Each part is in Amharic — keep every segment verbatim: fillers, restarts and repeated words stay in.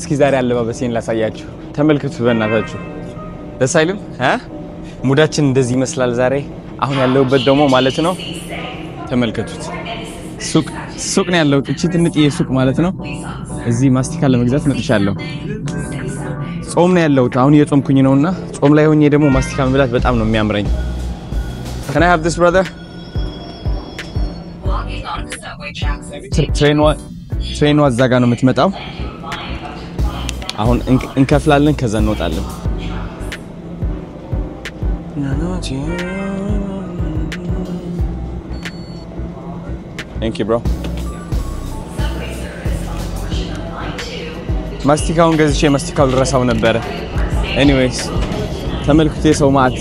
እስኪ ዛሬ አለባበሴን ላሳያችሁ ተመልከቱ በእናታችሁ ደስ አይልም አ ሙዳችን እንደዚህ ይመስላል ዛሬ አሁን ያለውበት ደሞ ማለት ነው ተመልከቱት ሱቅ ሱቅ ነው ያለው እቺ ትንጥዬ ሱቅ ማለት ነው እዚህ ማስቲካ ለመግዛት መጥቻለሁ ጾም ነው ያለው አሁን የጾምኩኝ ነውና ጾም ላይ ሆኜ ደሞ ማስቲካ መብላት በጣም ነው የሚያምረኝ Can I have this brother? Train what? Train what zaga no mitmetaw? Ahun inkaflallen kaza notalen. Thank you bro. Mastikaun gaziche mastikaul rasaw nebere. Anyways, tamelkuti sew maat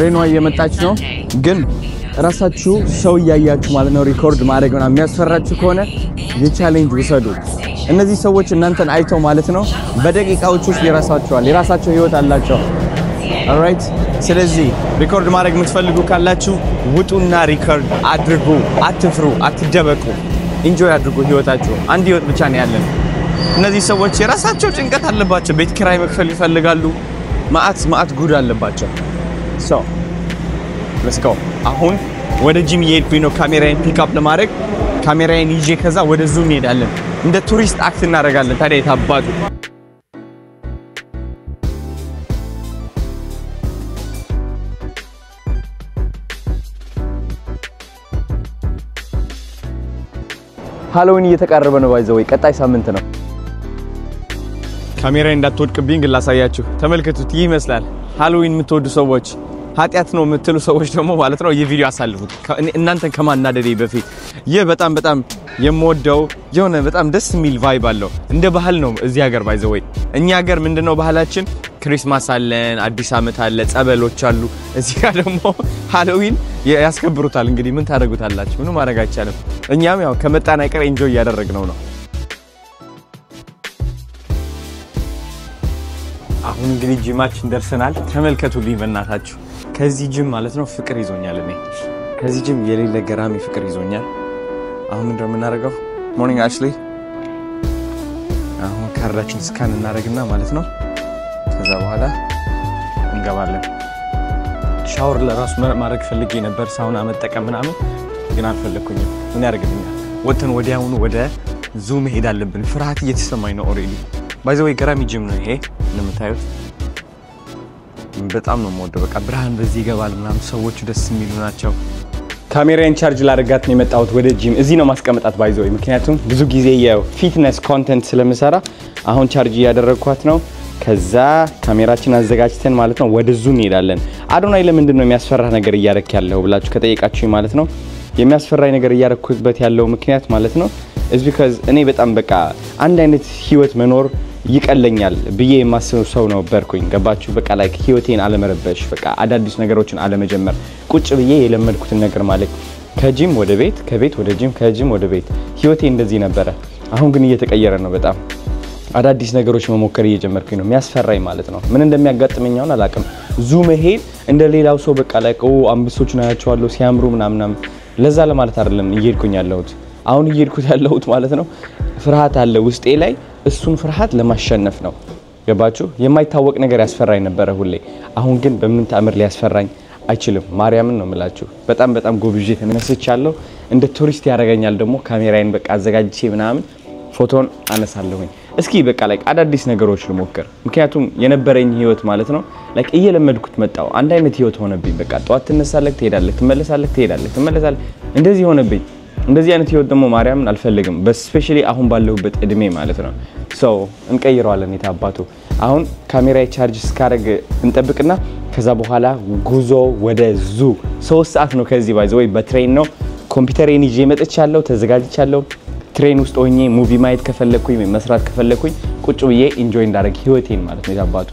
ሬኖ እየመጣች ነው ግን ራሳችሁ ሰው ያያያችሁ ማለት ነው ሪኮርድ ማድረግ እና የሚያስፈራችሁ ከሆነ የቻሌንጅ ወሰዱ እነዚህ ሰዎች እናንተን አይተው ማለት ነው በደቂቃዎች ውስጥ ይራሳችኋል ይራሳችሁ ህይወት አላችሁ ኦልራይት ስለዚህ ሪኮርድ ማድረግ የምትፈልጉ ካላችሁ ውጡና ሪኮርድ አድርጉ አትፍሩ አትደበቁ ኢንጆይ አድርጉ ህይወታችሁ አንድ ህይወት ብቻ ነው ያለን እነዚህ ሰዎች የራሳቸው ጭንቀት አለባቸው ቤት ኪራይ መክፈል ይፈልጋሉ ማአት ማአት ጉድ አለባቸው So, let's go. Ahun, where the gym yet? We know camera and pick up the mark. Camera and EJ kaza where the zoom yet? Allen. In the tourist act na regalle. Tare thabbadu. Hello, ni yeta karrabano baizowi. Katay saamintano. Camera in that tour kabing la sayachu. Tamil ke tu ti meslal. Halloween metodu sowoch ኃጢያት ነው የምትሉ ሰዎች ደግሞ ማለት ነው የቪዲዮ አሳልፉት እናንተ ከማናደሪ በፊት ይሄ በጣም በጣም የምወደው የሆነ በጣም ደስ የሚል ቫይብ አለው እንደ ባህል ነው እዚህ ሀገር ባይዘው እኛ ሀገር ምንድነው ባህላችን ክሪስማስ አለን አዲስ አመት አለ ጸበሎች አሉ እዚህ ጋር ደግሞ ሃሎዊን ያስከብሩታል እንግዲህ ምን ታደርጉታላችሁ ምንም ማድረግ አይቻለም እኛም ያው ከመጣና ይቀር ኢንጆይ ያደረግነው ነው አሁን እንግዲህ ጂማችን ደርሰናል ተመልከቱልኝ በእናታችሁ ከዚህ ጂም ማለት ነው ፍቅር ይዞኛል እኔ ከዚህ ጂም የሌለ ገራሚ ፍቅር ይዞኛል አሁን እንደምናረጋው ሞርኒንግ አሽሊ አሁን ካርዳችን ስካን እናረጋግና ማለት ነው ከዛ በኋላ እንገባለን ሻወር ለራስ ማረግ ፈልጌ ነበር ሳውና መጠቀም ምናምን ግን አልፈለኩኝም ምን ያረጋግልኛል ወጥተን ወዲያውኑ ወደ ዙም ሄዳለብን ፍርሃት እየተሰማኝ ነው ኦሬዲ ባይ ዘ ዌይ ገራሚ ጂም ነው ይሄ ለምታዩት በጣም ነው ሞዶ በቃ ብርሃን በዚህ ይገባል እናም ሰዎች ደስ የሚሉ ናቸው ካሜራን ቻርጅ ላደርጋት ነው የመጣሁት ወደ ጂም እዚህ ነው ማስቀመጣት ባይዘው ምክንያቱም ብዙ ጊዜ የፊትነስ ኮንተንት ስለምሰራ አሁን ቻርጅ ያደረኳት ነው ከዛ ካሜራችን አዘጋጅተን ማለት ነው ወደ ዙም እንሄዳለን አዶናይ ለምንድን ነው የሚያስፈራ ነገር ያያረክ ያለው ብላችሁ ከጠይቃችሁ ማለት ነው የሚያስፈራኝ ነገር ያያረኩበት ያለው ምክንያት ማለት ነው is because እኔ በጣም በቃ አንድ አይነት ህይወት መኖር ይቀለኛል ብዬ ማሰብ ሰው ነው በርኩኝ ገባችሁ በቃ ላይክ ህይወቴን አለመረበሽ በቃ አዳዲስ ነገሮችን አለመጀመር ቁጭ ብዬ የለመድኩት ነገር ማለት ከጂም ወደ ቤት ከቤት ወደ ጂም ከጂም ወደ ቤት ህይወቴ እንደዚህ ነበር አሁን ግን እየተቀየረ ነው በጣም አዳዲስ ነገሮች መሞከር እየጀመርኩኝ ነው የሚያስፈራኝ ማለት ነው ምን እንደሚያጋጥመኝ አሁን አላቀም ዙም ሄድ እንደሌላው ሰው በቃ ላይክ ኦ አምብሶችን አያቻለሁ ሲያምሩ ምናምናም ለዛ ለማለት አይደለም እየሄድኩኝ ያለሁት አሁን እየሄድኩት ያለሁት ማለት ነው ፍርሃት አለ ውስጤ ላይ እሱን ፍርሃት ለማሸነፍ ነው ገባችሁ የማይታወቅ ነገር ያስፈራኝ ነበር ሁሌ አሁን ግን በምን ተአምር ሊያስፈራኝ አይችልም ማርያምን ነው ምላችሁ በጣም በጣም ጎብዤ ተነስቻለሁ እንደ ቱሪስት ያረጋኛል ደግሞ ካሜራዬን በቃ አዘጋጅቼ ምናምን ፎቶን አነሳለሁኝ እስኪ በቃ ላይክ አዳዲስ ነገሮች ልሞክር ምክንያቱም የነበረኝ ህይወት ማለት ነው ላይክ እየለመድኩት መጣው አንድ አይነት ህይወት ሆነብኝ በቃ ጧት ተነሳለክ ትሄዳለክ ትመለሳለክ ትሄዳለክ ትመለሳለክ እንደዚህ ሆነብኝ እንደዚህ አይነት ህይወት ደግሞ ማርያምን አልፈልግም በስፔሻሊ አሁን ባለሁበት እድሜ ማለት ነው ሶ እንቀይራለን የታባቱ አሁን ካሜራ ቻርጅ ስካረግ እንጠብቅና ከዛ በኋላ ጉዞ ወደ ዙ ሶስት ሰዓት ነው ከዚህ ባይዘው በትሬን ነው ኮምፒውተሬን ይዤ መጥቻለሁ ተዘጋጅቻለሁ ትሬን ውስጥ ሆኜ ሙቪ ማየት ከፈለኩኝ መስራት ከፈለኩኝ ቁጭ ብዬ ኢንጆይ እንዳረግ ህይወቴን ማለት ነው የታባቱ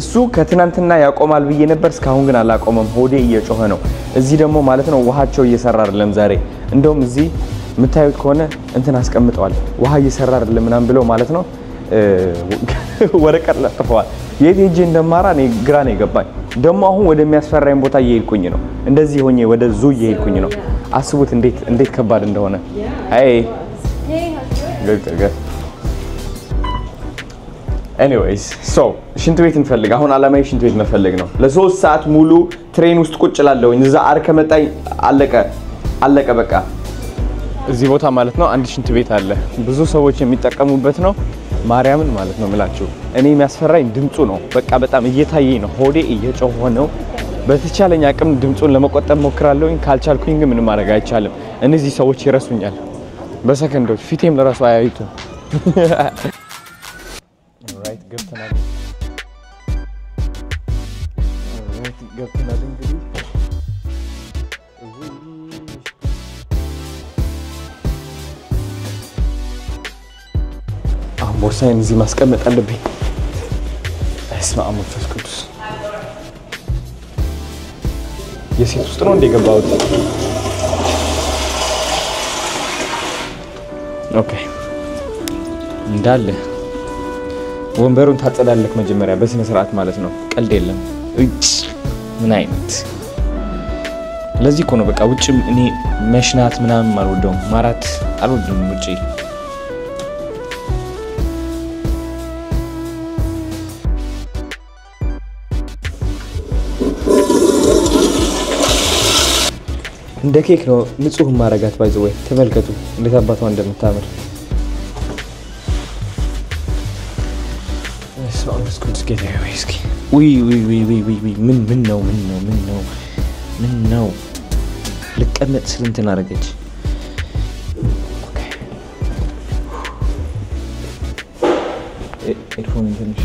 እሱ ከትናንትና ያቆማል ብዬ ነበር እስካሁን ግን አላቆመም ሆዴ እየጮኸ ነው እዚህ ደግሞ ማለት ነው ውሃቸው እየሰራ አይደለም ዛሬ እንደውም እዚህ ምታዩት ከሆነ እንትን አስቀምጣው ውሃ እየሰራ አይደለም ምናም ብለው ማለት ነው ወረቀት ለጥፈዋል የዲጂ እንደማራ ነው ግራ ነው የገባኝ ደሞ አሁን ወደሚያስፈራኝ ቦታ እየሄድኩኝ ነው እንደዚህ ሆኜ ወደ ዙ እየሄድኩኝ ነው አስቡት እንዴት እንዴት ከባድ እንደሆነ አይ anyways so ሽንት ቤት እንፈልግ አሁን አላማዬ ሽንት ቤት መፈለግ ነው ለሶስት ሰዓት ሙሉ ትሬን ውስጥ ቁጭ ላለው እንዛ አር ከመጣይ አለቀ አለቀ በቃ እዚህ ቦታ ማለት ነው አንድ ሽንት ቤት አለ ብዙ ሰዎች የሚጠቀሙበት ነው ማርያምን ማለት ነው ምላችሁ እኔ የሚያስፈራኝ ድምጹ ነው በቃ በጣም እየታየኝ ነው ሆዴ እየጮኸ ነው በተቻለኝ አቅም ድምጹን ለመቆጠብ ሞክራለሁኝ ካልቻልኩኝ ግን ምንም ማድረግ አይቻለም እነዚህ ሰዎች ይረሱኛል በሰከንዶች ፊቴም ለራሱ አያዩት ራይት ገብተናል ራይት ገብተናል እንግዲህ ቦርሳዬን እዚህ ማስቀመጥ አለብኝ እስማ አመፈስ ቅዱስ የሴት ውስጥ ነው እንደገባሁት ኦኬ እንዳለ ወንበሩን ታጸዳለክ መጀመሪያ በስነ ስርዓት ማለት ነው ቀልድ የለም ምን አይነት ለዚህ እኮ ነው በቃ ውጭም እኔ መሽናት ምናምን አልወደውም ማራት አልወደውም ውጪ እንደ ኬክ ነው ንጹህ ማረጋት ባይዘው ተመልከቱ እንዴት አባቷ እንደምታመር so I'm just going to get a whiskey we we we we we ምን ምን ነው ምን ነው ምን ነው ምን ነው ልቀመጥ ስለእንትን አረጋች okay it it won't finish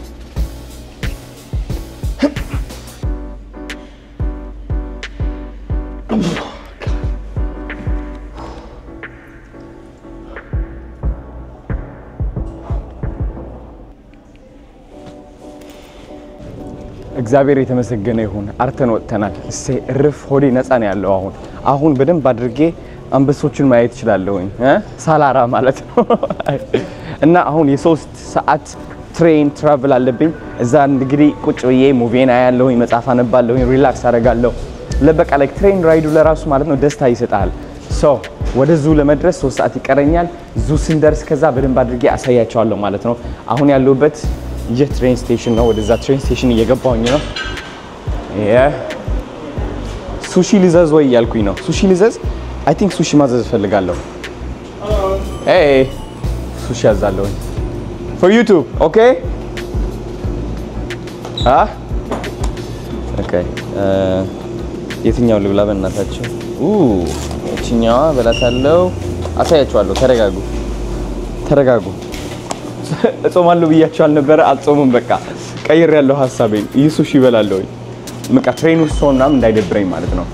እግዚአብሔር የተመሰገነ ይሁን አርተን ወጥተናል እሴ ርፍ ሆዴ ነፃ ነው ያለው አሁን አሁን በደንብ አድርጌ አንበሶችን ማየት ይችላልልኝ እ ሳላራ ማለት ነው እና አሁን የሶስት ሰዓት ትሬን ትራቨል አለብኝ እዛ እንግዲህ ቁጭ ብዬ ሙቪን አያለሁኝ መጻፍ አነባለሁኝ ሪላክስ አደርጋለሁ ለበቃ ላይክ ትሬን ራይዱ ለራሱ ማለት ነው ደስታ ይሰጣል ሶ ወደ ዙ ለመድረስ ሶስት ሰዓት ይቀረኛል ዙ ሲንደርስ ከዛ በደንብ አድርጌ አሳያቸዋለሁ ማለት ነው አሁን ያለሁበት The train station now. What is that train station? You get born, you know. Yeah. Sushi lizards way yal kuino. Sushi lizards. I think sushi mazas felgallo. Hello. Hey. Sushi azallo. For YouTube, okay? Huh? Okay. Uh. Yethinya ululaben na tacho. Ooh. Yethinya belatallo. Asaya chuallo. Teragagu. Teragagu. ጾማለሁ ብያቻል ነበር አጾሙን በቃ ቀይር ያለው ሐሳቤን ኢየሱስ ይበላልው በቃ ትሬን ውስጥ ሆነም እንዳይደብረኝ ማለት ነው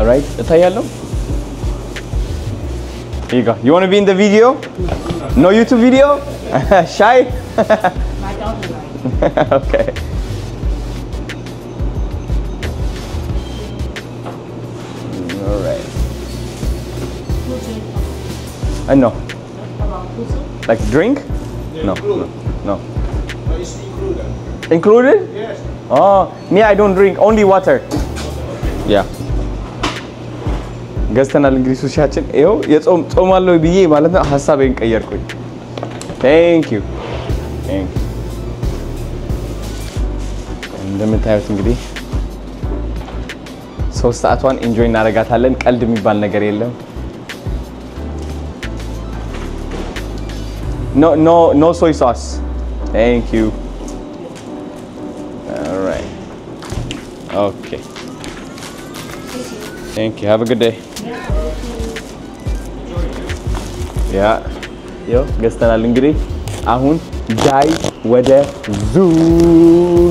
ኦልራይት ታያለሁ ይጋ you want to be in the video no youtube video shy okay all right I know Like drink? Yeah, no, included. no, no. But it's included. Included? Yes. Oh, me, I don't drink. Only water. Yeah. Gastana lingri sushiachin. Eyo, yes, om, omallo biye malatna hassa bank ayar koi. Thank you. Thank you. And then we have lingri. So start one enjoy naraga thalen kaldmi bal nagarellam. No, no, no soy sauce. Thank you. All right. Okay. Thank you. Have a good day. Yeah. Yo, gestern alingri. Ahun jai wede zoo.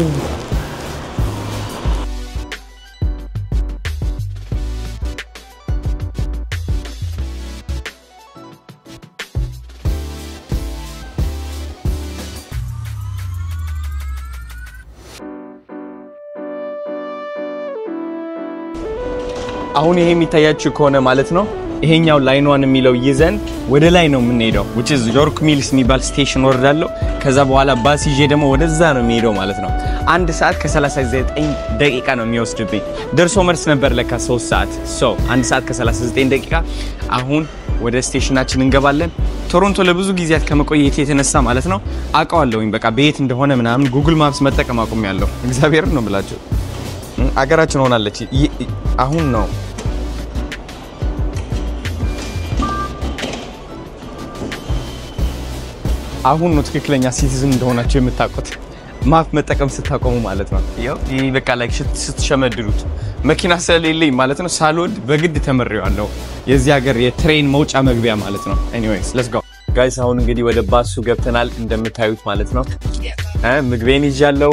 Ahun ehe mitayachu kone malet no ehኛው ላይን ዋን የሚለው ይዘን ወደ ላይ ነው የምንሄደው which is ዮርክ ሚልስ ሚባል ስቴሽን ወርዳለው ከዛ በኋላ ባስ ይዤ ደግሞ ወደዛ ነው የሚሄደው ማለት ነው አንድ ሰዓት ከ39 ደቂቃ ነው የሚወስድብኝ ደርሶ መልስ ነበር ለካ 3 ሰዓት so አንድ ሰዓት ከ39 ደቂቃ አሁን ወደ ስቴሽናችን እንገባለን ቶሮንቶ ለብዙ ጊዜያት ከመቆየት የተነሳ ማለት ነው አቃዋለሁኝ በቃ በየት እንደሆነ ምናምን ጉግል ማፕስ መጠቀም አቆምያለሁ እግዚአብሔር ነው ብላችሁ አገራችን ሆናለች አሁን ነው አሁን ነው ትክክለኛ ሲቲዝን እንደሆናችሁ የምታውቁት ማፍ መጠቀም ስታቆሙ ማለት ነው ይሄ በቃ ላይክ ስትሸመድሩት መኪና ስለሌለኝ ማለት ነው ሳልወድ በግድ ተመረያለሁ የዚህ ሀገር የትሬን መውጫ መግቢያ ማለት ነው anyways let's go guys አሁን እንግዲህ ወደ ባሱ ገብተናል እንደምታዩት ማለት ነው እ ምግቤን ይዣለሁ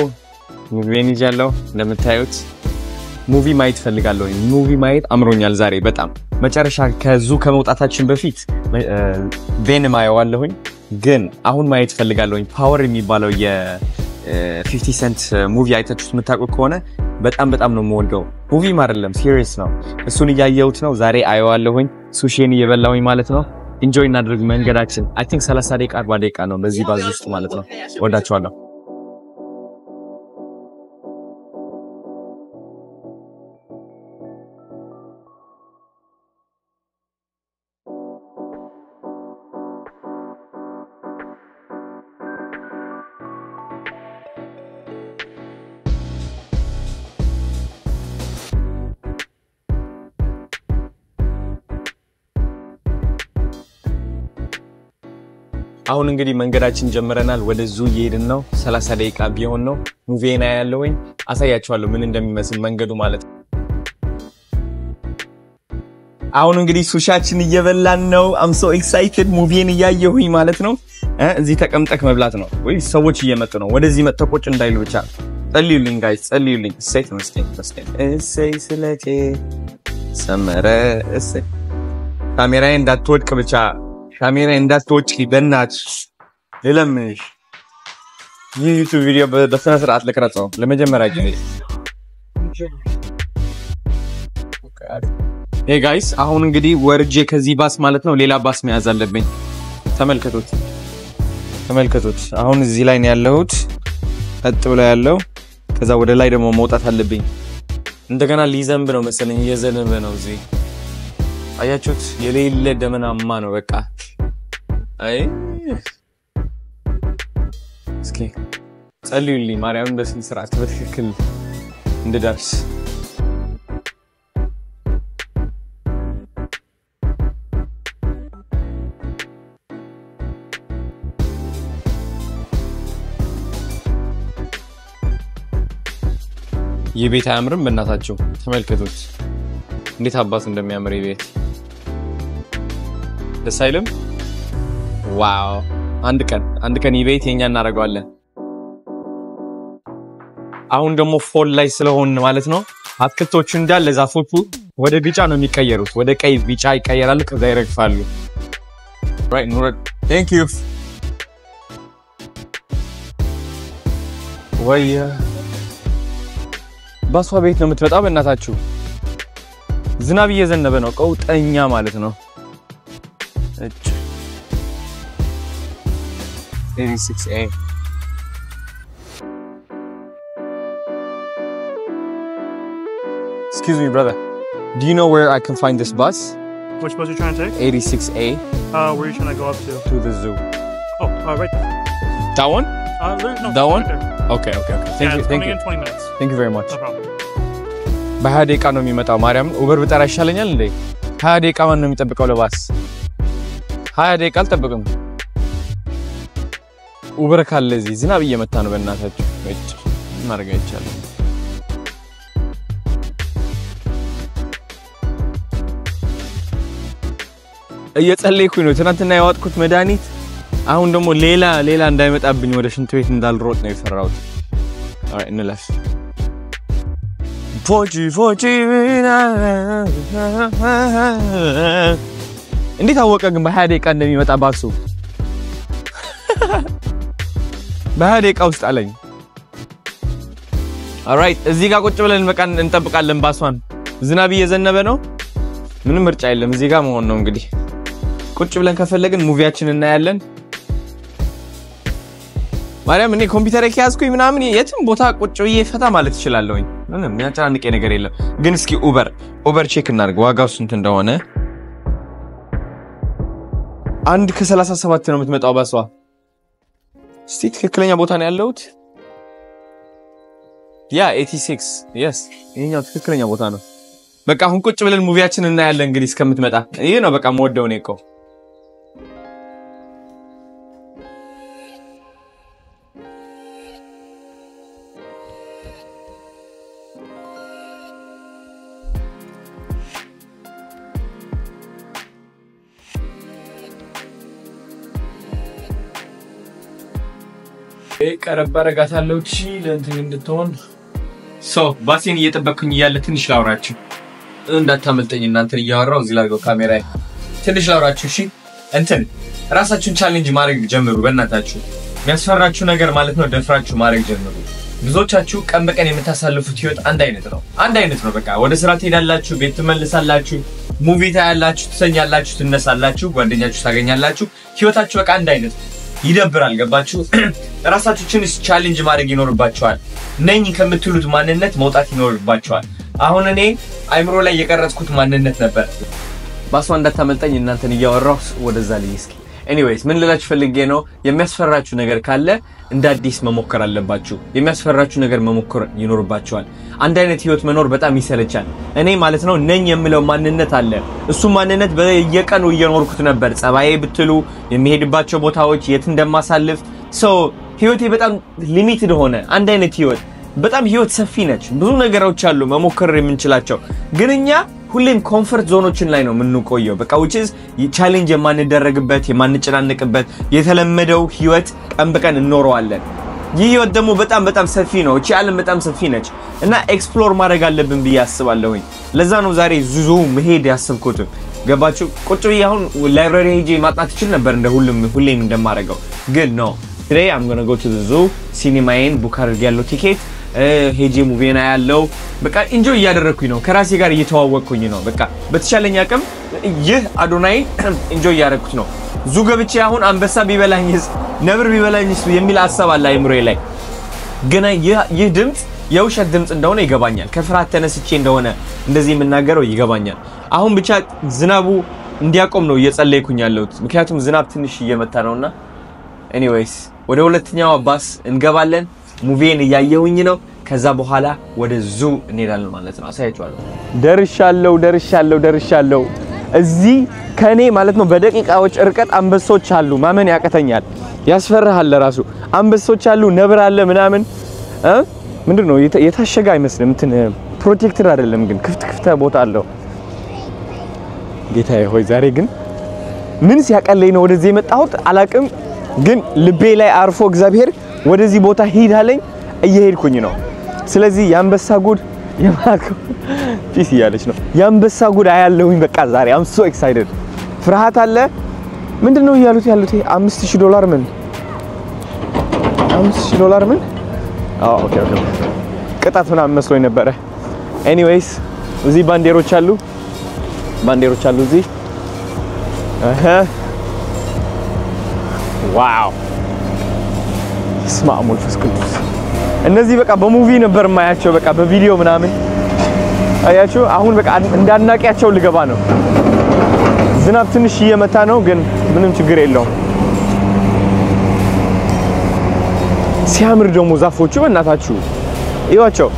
ምግቤን ይዣለሁ እንደምታዩት ሙቪ ማየት ፈልጋለሁ ሙቪ ማየት አምሮኛል ዛሬ በጣም መጨረሻ ከዙ ከመውጣታችን በፊት ቬን ማየዋለሁኝ ግን አሁን ማየት ፈልጋለሁኝ ፓወር የሚባለው የ50 cent ሙቪ አይታችሁት መታቆቅ ሆነ በጣም በጣም ነው የምወደው ሙቪ ማረለም ሲሪየስ ነው እሱን ያያዩት ነው ዛሬ አየዋለሁኝ ሱሺን እየበላሁኝ ማለት ነው ኢንጆይ እናድርግ መንገዳችን አይ ቲንክ 30 ደቂቃ 40 ደቂቃ ነው በዚህ ባዝ ውስጥ ማለት ነው ወዳችኋለሁ አሁን እንግዲህ መንገዳችን ጀምረናል ወደ ዙይ ይሄድን ነው 30 ደቂቃ ቢሆን ነው ሙቪና ያለውኝ አሳያችኋለሁ ምን እንደሚመስል መንገዱ ማለት አሁን እንግዲህ ሱሻችን እየበላን ነው I'm so excited ሙቪን ያያየሁኝ ማለት ነው እዚህ ተቀምጠክ መብላት ነው ወይ ሰዎች እየመጡ ነው ወደዚህ መጥቆጭ እንዳይሉ ብቻ ጸልዩልኝ guys ጸልዩልኝ safe mistake mistake say ስለቴ ሰመረ say ካሜራዬን እንዳትወድቅ ብቻ ካሜራ እንዳትወጪ በእናትሽ ለለምሽ የዩቲዩብ ቪዲዮ በስነ ስርዓት ለቀረጻው ለመጀመሪያ ጊዜ Hey guys አሁን እንግዲህ ወርጄ ከዚህ ባስ ማለት ነው ሌላ ባስ መያዝ አለብኝ ተመልከቱት ተመልከቱት አሁን እዚህ ላይ ነው ያለሁት ቀጥ ብሎ ያለው ከዛ ወደ ላይ ደግሞ መውጣት አለብኝ እንደገና ሊዘንብ ነው መሰለኝ የዘንብ ነው እዚህ አያችሁት የሌለ ደመናማ ነው በቃ አይ እስኪ ጸልዩልኝ ማርያም በስነ ስርዓት በትክክል እንደዳርስ የቤት አምርም በእናታችሁ ተመልከቱት እንዴት አባስ እንደሚያምር ይቤት ደሳይለም ዋው አንድ ቀን አንድ ቀን ይቤት የኛ እናረጋለን አሁን ደሞ ፎል ላይ ስለሆነ ማለት ነው አትክልቶቹ እንዳለ ዛፎቹ ወደ ቢጫ ነው የሚቀየሩት ወደ ቀይ ቢጫ ይቀየራሉ ከዛ ይረግፋሉ right Nura thank you ወያ ባሷ ቤት ነው የምትመጣ በእናታችሁ ዝናብ እየዘነበ ነው ቀውጠኛ ማለት ነው እጭ eighty-six A Excuse me brother do you know where I can find this bus Which bus are you trying to take eighty-six A Uh where are you trying to go up to To the zoo Oh uh, right there. That one Uh no That one right Okay okay okay thank yeah, you thank you in twenty minutes Thank you very much No problem በሃዴቃ ነው የሚመጣው ማርያም ኡበር ብጠራ ይሻለኛል እንዴ ሃዴቃ ማን ነው የሚጠብቀው ለባስ ሃዴቃ አልጠብቅም Uber Kalezi, Zina Yematano Benata, which Margaret Challenge. Yet a lake window, Tanatan, I could medanit. I wonder Molela, Lela and Diamond have been relation to it in Dal Road next route. All right, in the left. Forty, forty. And this I work again by headache and then you met a basso. By headache out align. All right, Ziga got to learn Macan and Tabacalan Baswan. Zinabi is another no? Number child, Ziga Mon Nongri. Coachulan Cafelegan, Moviachin and Ireland. Madame, any computer casco, even Amini, yet Botak, what you fata mallet shall alone. No, no, Natanic and a gorilla. Ginski Uber, Uber chicken, Narguagas and Tendone. And Casalasa Sabatin with Metabaswa. Stick clean about an alload? Yeah, eighty six, yes. In your clean about an. Becca Hunkuchulan Moviachin and Ireland Gris come with Meta. You know, Becca more Doneco. Carabaragatalo chill and in the tone. So, Bassin yet a bacunia latin showerach. And that Hamilton in Nanty Yarosilago Camera. Tenishorachushi and ten. Rasachun challenge Marek General Benatachu. Mesarachunagar Malatno de Franchu Marek General. Zochachu can make an imitasal futute and dinetro. And dinetrobeca, what is Ratina lachu, Bitumelissa lachu, Movita lachu, Senya lachu, Nessa lachu, Guadina Sagania lachu, Hyotachuak and dinet. ይደብራል ገባችሁ ራሳችሁንስ ቻሌንጅ ማድረግ ይኖርባችኋል ነኝ ከምትሉት ማንነት መውጣት ይኖርባችኋል አሁን እኔ አይምሮ ላይ የቀረጽኩት ማንነት ነበር ባስዋ እንዳታመልጠኝ እናንተን እያወራሁ ወደዛ ልይስኪ ኤኒዌይስ ምን ልላችሁ ፈልጌ ነው የሚያስፈራችሁ ነገር ካለ እንደ አዲስ መሞከር አለባችሁ የሚያስፈራችሁ ነገር መሞከር ይኖርባችኋል አንድ አይነት ህይወት መኖር በጣም ይሰለቻል እኔ ማለት ነው ነኝ የምለው ማንነት አለ እሱ ማንነት በየቀኑ እየኖርኩት ነበር ጸባዬ ብትሉ የሚሄድባቸው ቦታዎች የት እንደማሳልፍ ሶ ህይወቴ በጣም ሊሚትድ ሆነ አንድ አይነት ህይወት በጣም ህይወት ሰፊ ነች ብዙ ነገሮች አሉ መሞከር የምንችላቸው ግንኛ ሁሌም ኮምፎርት ዞኖችን ላይ ነው ምንቆየው በቃ which is ቻሌንጅ የማንደረግበት የማንጨናነቅበት የተለመደው ህይወት ቀን በቀን እንኖረዋለን ይህ ህይወት ደግሞ በጣም በጣም ሰፊ ነው እቺ ዓለም በጣም ሰፊ ነች እና ኤክስፕሎር ማድረግ አለብን ብዬ አስባለሁ ለዛ ነው ዛሬ ዙዙ መሄድ ያሰብኩት ገባችሁ ቁጭ ብዬ አሁን ላይብረሪ ሄጄ ማጥናት እችል ነበር እንደ ሁሉም ሁሌም እንደማረገው ግን no today I'm going to go to the zoo ሲኒማዬን ቡክ አድርጌያለሁ ቲኬት ሄጄ ሙቪና ያለው በቃ ኢንጆይ ያደረኩኝ ነው ከራሴ ጋር እየተዋወቅኩኝ ነው በቃ በተቻለኝ አቅም ይህ አዶናይ ኢንጆይ ያደረኩት ነው ዙገብቼ አሁን አንበሳ ቢበላኝስ ነብር ቢበላኝስ የሚል ሐሳብ አለ አይምሮዬ ላይ ገና ይህ ድምጽ የውሸት ድምጽ እንደሆነ ይገባኛል ከፍርሃት ተነስቼ እንደሆነ እንደዚህ የምናገረው ይገባኛል አሁን ብቻ ዝናቡ እንዲያቆም ነው እየጸለይኩኝ ያለሁት ምክንያቱም ዝናብ ትንሽ እየመታ ነውና ኤኒዌይስ ወደ ሁለተኛው ባስ እንገባለን ሙቪን ያያዩኝ ነው ከዛ በኋላ ወደ ዙ እንሄዳለን ማለት ነው አሳያችኋለሁ ደርሻለሁ ደርሻለሁ ደርሻለሁ እዚ ከኔ ማለት ነው በደቂቃዎች ርቀት አንበሶች አሉ ማመን ያቀተኛል ያስፈራሃል ለራሱ አንበሶች አሉ ነብር አለ ምናምን እ ምንድነው የታሸጋ አይመስልም እንትን ፕሮቴክተር አይደለም ግን ክፍት ክፍት ቦታ አለው ጌታዬ ሆይ ዛሬ ግን ምን ሲያቀለይ ነው ወደዚህ የመጣሁት አላቅም ግን ልቤ ላይ አርፎ እግዚአብሔር ወደዚህ ቦታ ሄዳለኝ እየሄድኩኝ ነው ስለዚህ ያንበሳ ጉድ የማርኩ ፒሲ ያለች ነው ያንበሳ ጉድ አያለሁኝ በቃ ዛሬ አም ሶ ኤክሳይትድ ፍርሃት አለ ምንድነው ያሉት ያሉት አምስት ሺህ ዶላር ምን አምስት ሺህ ዶላር ምን አዎ ኦኬ ኦኬ ቅጣት ምናምን መስሎኝ ነበር ኤኒዌይስ እዚህ ባንዴሮች አሉ ባንዴሮች አሉ እዚህ አሃ ዋው Smart Mulfus Kudus. And this is a movie in a Burmacho, a video. Ayacho, I won't and then I catch all the Gabano. Zinapton Shia Matano, Gun, Munum to Grello. Siamrido Muzafuchu and Natachu. Iwacho.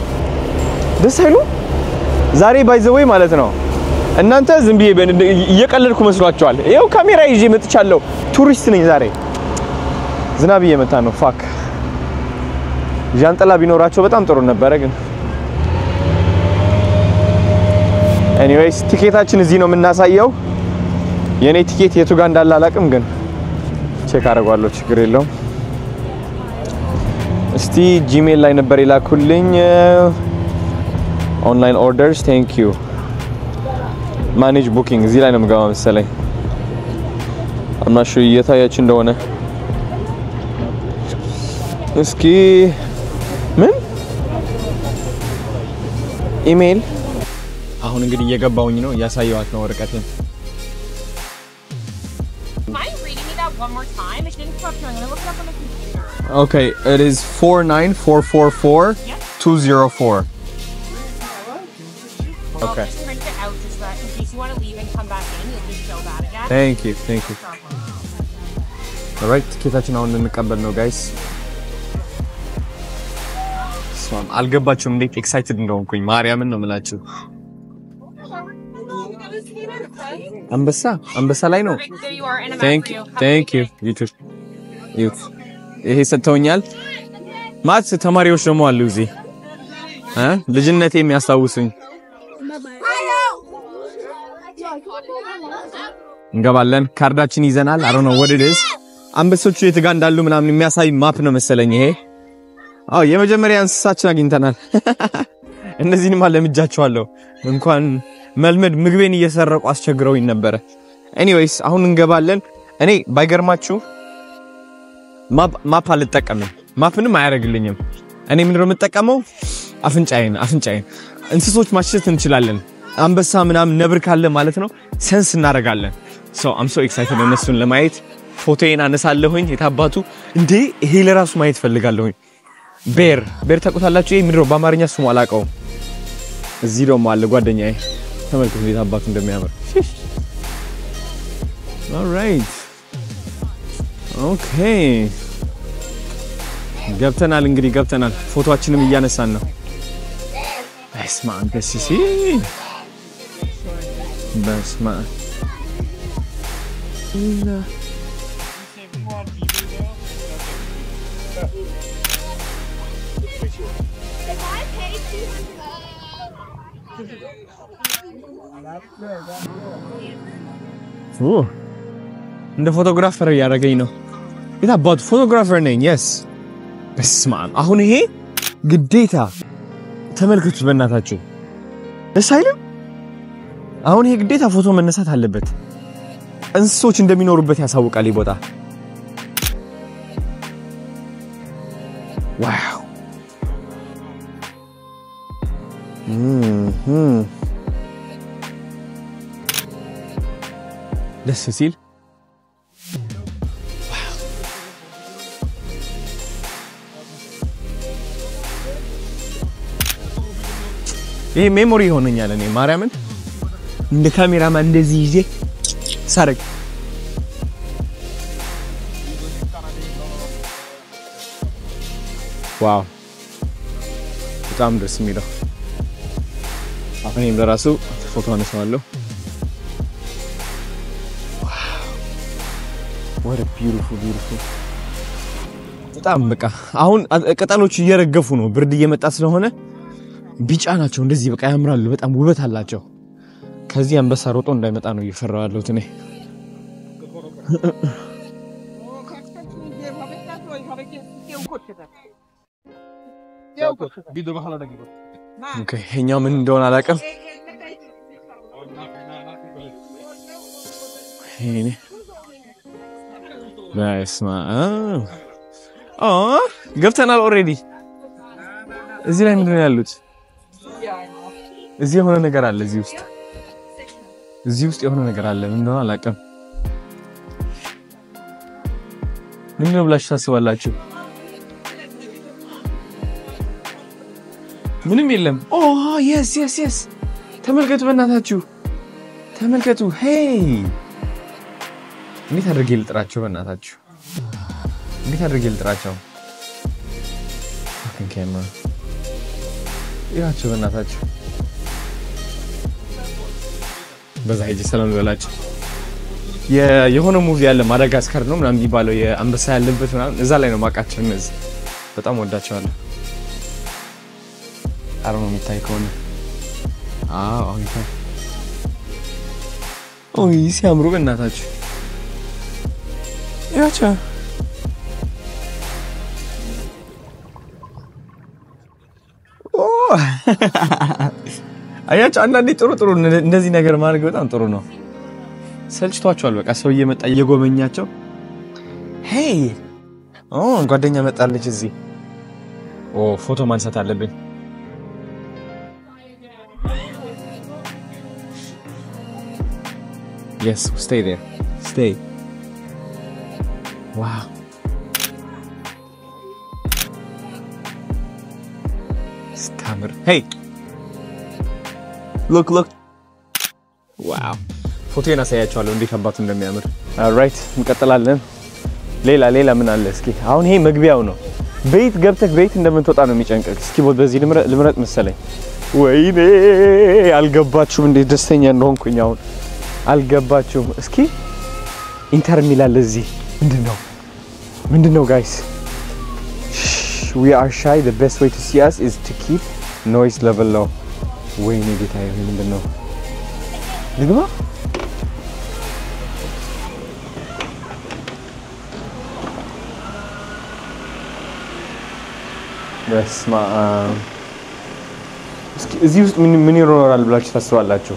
This hello? Zari by the way, Malatano. And Nantas and Bibe and Yakal Kumas Rachal. Yo, Camera Jim at Chalo. Tourist in Zari. ዝናብ እየመጣ ነው ፋክ ጃንጥላ ቢኖራቸው በጣም ጥሩ ነበር ግን anyways ቲኬታችን እዚህ ነው የምናሳየው የኔ ቲኬት የቱ ጋር እንዳለ አላቅም ግን ቼክ አደርጋለሁ ችግር የለውም እስቲ Gmail ላይ ነበር ይላኩልኝ online orders thank you manage booking እዚህ ላይ ነው የምገባ መሰለኝ I'm not sure እየታያችሁ እንደሆነ እስኪ ምን ኢሜል አሁን እንግዲህ እየገባውኝ ነው ያሳየዋት ነው ወረቀቴን One more time. It didn't come up here. I'm gonna look it up on the computer. Okay, it is four nine four four four two zero four. Okay. Just print it out just that in case you want to leave and come back in, you'll just fill that again. Thank you, thank you. All right, ኬታችን አሁን እንቀበል ነው guys. ስማም አልገባችሁም እንዴት excited እንደሆንኩኝ ማርያምን ነው የምላችሁ. Ambassa, Ambassa ላይ ነው. Thank you. Thank you. You too. You. ይሄ ሰጥቶኛል. ማትስ ተማሪዎች ደሞ አሉ እዚ. አ? ልጅነቴ የሚያስታውሱኝ. እንገባለን ካርዳችን ይዘናል. I don't know what it is. አንበሶቹ የት ጋር እንዳሉ ምናምን የሚያሳይ ማፕ ነው መሰለኝ ይሄ. አዎ የመጀመሪያ አንስሳችን አግኝተናል. እነዚህንማ ለምጃቸዋለሁ. እንኳን መልመድ ምግቤን እየሰረቁ አስቸግረውኝ ነበር anyways አሁን እንገባለን እኔ ባይገርማችሁ ማፕ ማፕ አልጠቀምም ማፕንም አያረግልኝም እኔ ምን ነው የምጠቀመው አፍንጫዬን አፍንጫዬን እንስሶች ማሽተት እንችላለን አንበሳ ምናም ነብር ካለ ማለት ነው ሰንስ እናረጋለን so i'm so excited እነሱን ለማየት ፎቶዬን አነሳለሁኝ የታባቱ እንዴ ይሄ ለራሱ ማየት ፈልጋለሁኝ ቤር ቤር ተቆታላችሁ ይሄ ምን ነው በአማርኛ ስሙ አላቀው እዚ ደሞ አለ ጓደኛዬ ተመልከቱ እንዴት አባቱ እንደሚያምር all right okay ገብተናል እንግዲህ ገብተናል ፎቶአችንም እያነሳን ነው በስመ አብ ከሲሲ በስመ አብ እና Ooh. The photographer ያረገኝ ነው. It's about photographer name, yes. በስማም አሁን ይሄ ግዴታ ተመልክቱ በእናታችሁ. ደስ አይልም? አሁን ይሄ ግዴታ ፎቶ መነሳት አለበት. እንስሶች እንደሚኖሩበት ያሳውቃል ይቦታ. Wow. Mhm. This is Cecil. Wow. Hey, memory ሆነኛል እኔ ማርያምን እንደ ካሜራማን እንደዚህ ይዤ ሳረክ Wow. በጣም ደስ የሚለው አሁንም ለራሱ ፎቶ አነሳለሁ What a beautiful beautiful በጣም በቃ አሁን ቀጠሎቹ እየረገፉ ነው ብርድ እየመጣ ስለሆነ ቢጫ ናቸው እንደዚህ በቃ ያምራሉ በጣም ውበት አላቸው ከዚህ አንበሳ ሮጦ እንዳይመጣ ነው እየፈራው ያለሁት እኔ Okay ሄኛው ምን እንደሆነ አላቀም ሄኔ Nice man. Oh, ገብተናል already. እዚህ ላይ ምንድነው ያሉት? እዚህ የሆነ ነገር አለ እዚህ ውስጥ. እዚህ ውስጥ የሆነ ነገር አለ ምንድነው አላቀም ምንድነው ብላችሁ ታስባላችሁ? ምንም የለም. Oh, yes, yes, yes. ተመልከቱ በእናታችሁ. ተመልከቱ. Hey! እንዴት አድርጌ ልጥራቸው በእናታችሁ እንዴት አድርጌ ልጥራቸው fucking camera ያቸው በእናታችሁ በዛ ሄጄ ሰላም ልበላችሁ የሆነ ሙቪ ያለ ማዳጋስካር ነው ምናምን ይባላል የአምባሳ ያለበት ምናምን እዛ ላይ ነው ማቃቸው እነዚህ በጣም ወዳቸዋለሁ አረሙ ምታይኮን አዎ ኦኬ ኦይ ሲያምሩ በእናታችሁ ያቻ ኦ አያቻ አንዳንዴ ጥሩ ጥሩ እንደዚህ ነገር ማድረግ በጣም ጥሩ ነው ሰልችቷቸዋል በቃ ሰው እየመጣ እየጎመኛቸው ሄይ ኦ ጓደኛ መጣለች እዚ ኦ ፎቶ ማንሳት አለብኝ Yes, stay there. Stay. Wow. Stammer. Hey. Look, look. Wow. ፎቶና ሳያቻለሁ እንዴ ከባቱ እንደሚያምር ራይት እንቀጥላለን ሌላ ሌላ ምን አለ እስኪ አሁን ይሄ መግቢያው ነው ቤት ገብተክ ቤት እንደምንተጣ ነው የሚጨንቀቅ እስኪ በዚህ ልምረጥ መሰለኝ ወይኔ አልገባችሁም እንዴ ደስተኛ እንደሆንኩኝ አሁን አልገባችሁም እስኪ ኢንተር ሚላን ለዚህ ምንድነው ምንድነው guys we are shy the best way to see us is to keep noise level low ወይኔ ጌታዬ ምንድነው ልግባ በስማ እስኪ እዚህ ውስጥ ምን ምን ይኖራል ብላችሁ ታስባላችሁ?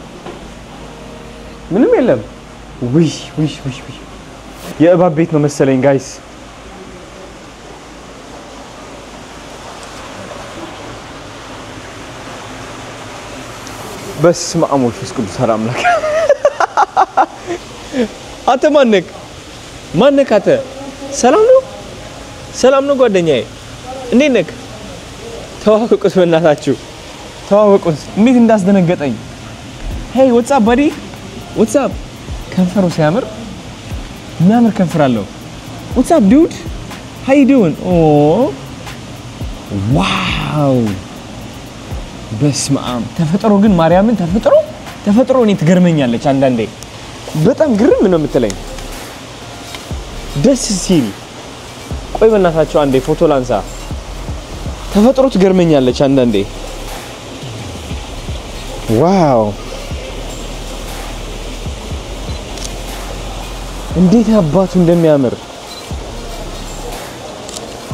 ምንም የለም። ውይ ውይ ውይ ውይ የእባብ ቤት ነው መሰለኝ guys በስማ አሞሽ እስኩብ ሰላም ለካ አንተ ማነክ ማነክ አንተ ሰላም ነው ሰላም ነው ጓደኛዬ እንዴት ነክ ተዋወቁስ በእናታችሁ ተዋወቁስ እንዴት እንዳስደነገጠኝ Hey what's up buddy What's up ከንፈሩ ሲያምር የሚያምር ከንፈር አለው What's up dude How you doing Oh Wow በስመ አብ ተፈጥሮ ግን ማርያምን ተፈጥሮ ተፈጥሮ እኔ ትገርመኛለች አንዳንዴ በጣም ግርም ነው የምትለኝ ደስ ሲል ቆይ በእናታችሁ አንዴ ፎቶ ላንሳ ተፈጥሮ ትገርመኛለች አንዳንዴ ዋው እንዴት አባቱ እንደሚያምር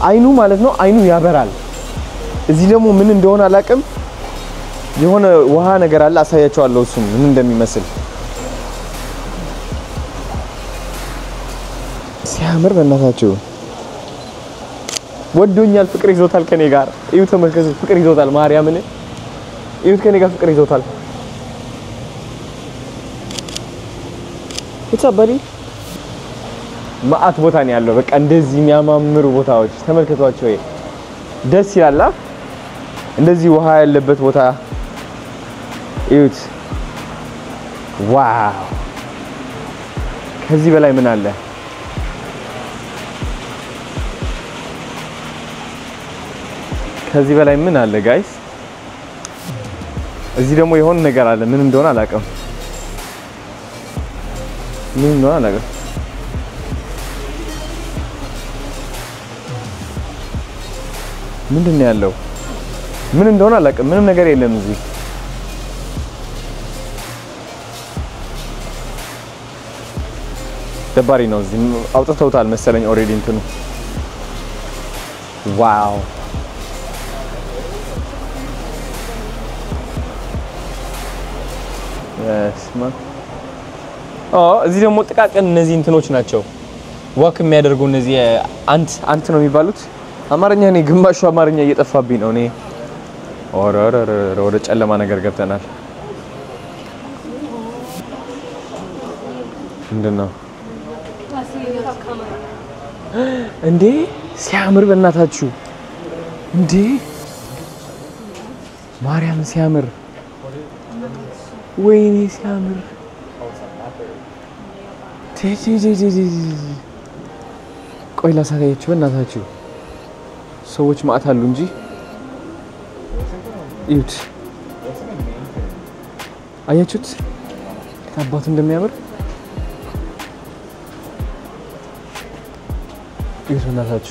አይኑ ማለት ነው አይኑ ያበራል እዚ ደግሞ ምን እንደሆነ አላቀም የሆነ ውሃ ነገር አለ አሳያችኋለሁ እሱ ምን እንደሚመስል ሲያምር በእናታችሁ ወዶኛል ፍቅር ይዞታል ከኔ ጋር እዩ ተመከዘ ፍቅር ይዞታል ማርያምን እዩ ከኔ ጋር ፍቅር ይዞታል What's up buddy ማአት ቦታ ነው ያለው በቃ እንደዚህ የሚያማምሩ ቦታዎች ተመልከቷቸው ይሄ ደስ ይላል እንደዚህ ውሃ ያለበት ቦታ እዩት ዋው ከዚህ በላይ ምን አለ ከዚህ በላይ ምን አለ guys እዚህ ደግሞ የሆነ ነገር አለ ምን እንደሆነ አላቀም ምን ነው አላቀም ምንድነው ያለው ምን እንደሆነ አላቀም ምንም ነገር የለም እዚህ ደባሪ ነው እዚህ አውጥተውታል መሰለኝ ኦሬዲ እንትኑ ዋው ስማ ኦ እዚህ ደግሞ ጥቃቅን እነዚህ እንትኖች ናቸው ዋክ የሚያደርጉ እነዚህ አንት አንት ነው የሚባሉት አማርኛ እኔ ግማሹ አማርኛ እየጠፋብኝ ነው እኔ ኦሮሮሮ ወደ ጨለማ ነገር ገብተናል እንደነው እንዴ ሲያምር በእናታችሁ እንዴ ማርያም ሲያምር ወይኔ ሲያምር ቲቲ ቲቲ ቆይላ ሳይያችሁ በእናታችሁ ሰዎች ማአት አሉ እንጂ እዩት አያችሁት አባቱ እንደሚያምር Please do not touch.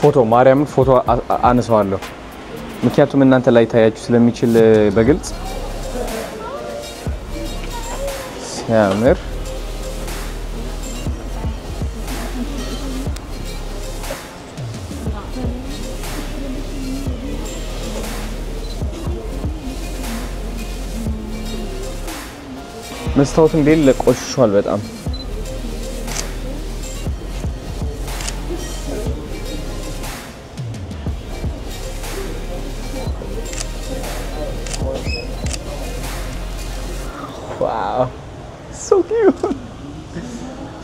Photo. Mariam, photo. An Swarlo. Mikiya to minna telai thaya chusle michil bagels. Samir. መስታወት እንዴ ለቆሽሽዋል በጣም ዋው ሶ ኪዩት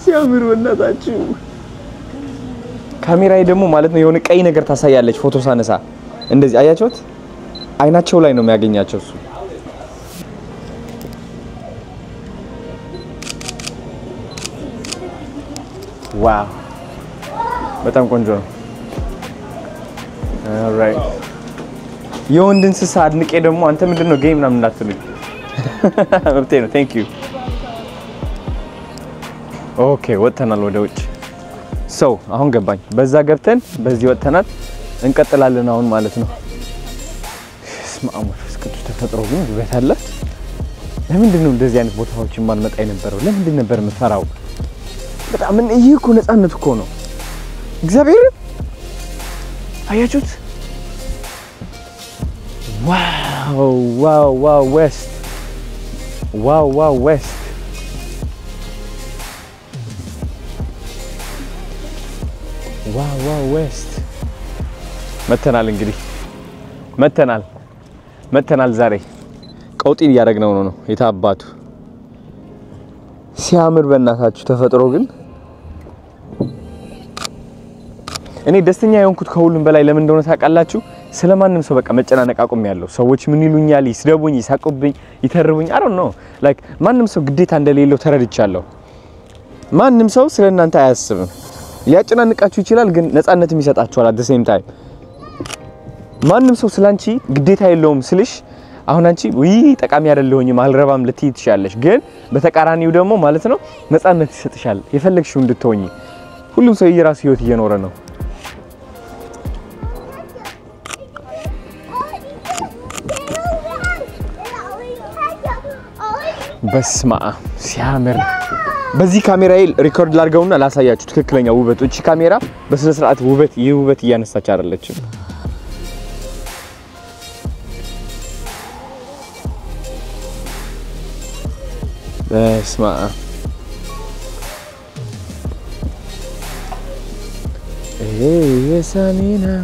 ሲያምር ወናታችሁ ካሜራዬ ደግሞ ማለት ነው የሆነ ቀይ ነገር ታሳያለች ፎቶ ሳነሳ እንደዚህ አያችሁት አይናቸው ላይ ነው የሚያገኛቸው እሱ Wow. Betam konjo. All right. Yon din sa sadnik e demo anta midno game nam natulid. Mabteno, thank you. Okay, wottanal wodewch. So, ahon gabañ. Beza gabten, bezi wottanat enqatalalen ahon malet no. Isma amur fiskutu tefatro gin bet allat. Lemindinno ndezi aynet botawochim man metay nebero. Lemindin neber mfaraw. But I mean, you couldn't understand it, Kono. Xavier? Are you just? Wow, wow, wow, West. Wow, wow, West. Wow, wow, West. Metanal Ingrid. Metanal. Metanal Zari. Out in Yarag no, no, no. It's a bad. Siamir Benatachu Tefatrogin. እኔ ደስተኛ የሆንኩት ከሁሉም በላይ ለምን እንደሆነ ታቃላችሁ ስለማንም ሰው በቃ መጨናነቅ አቆሚያለሁ ሰዎች ምን ይሉኛል ይስደቡኝ ይሳቁብኝ ይተርቡኝ I don't know like ማንም ሰው ግዴታ እንደሌለው ተረድቻለሁ ማንም ሰው ስለናንተ አያስብም ያጨናንቃችሁ ይችላል ግን ነፃነትም ይሰጣችኋል at the same time ማንም ሰው ስላንቺ ግዴታ የለውም ስልሽ አሁን አንቺ ወይ ተቃሚ አይደለሁኝ ማልረባም ለትይት ይችላልሽ ግን በተቃራኒው ደግሞ ማለት ነው ነፃነት ይሰጥሻል የፈለግሽው እንድትሆኚ ሁሉም ሰው የራሱ ህይወት እየኖረ ነው Basma, siamir. Bazi camera il record largauna la saya chut keklenya ubet. Uchi camera basna srat ubet ye ubet yan sta charalech. Basma. Hey, yesamina.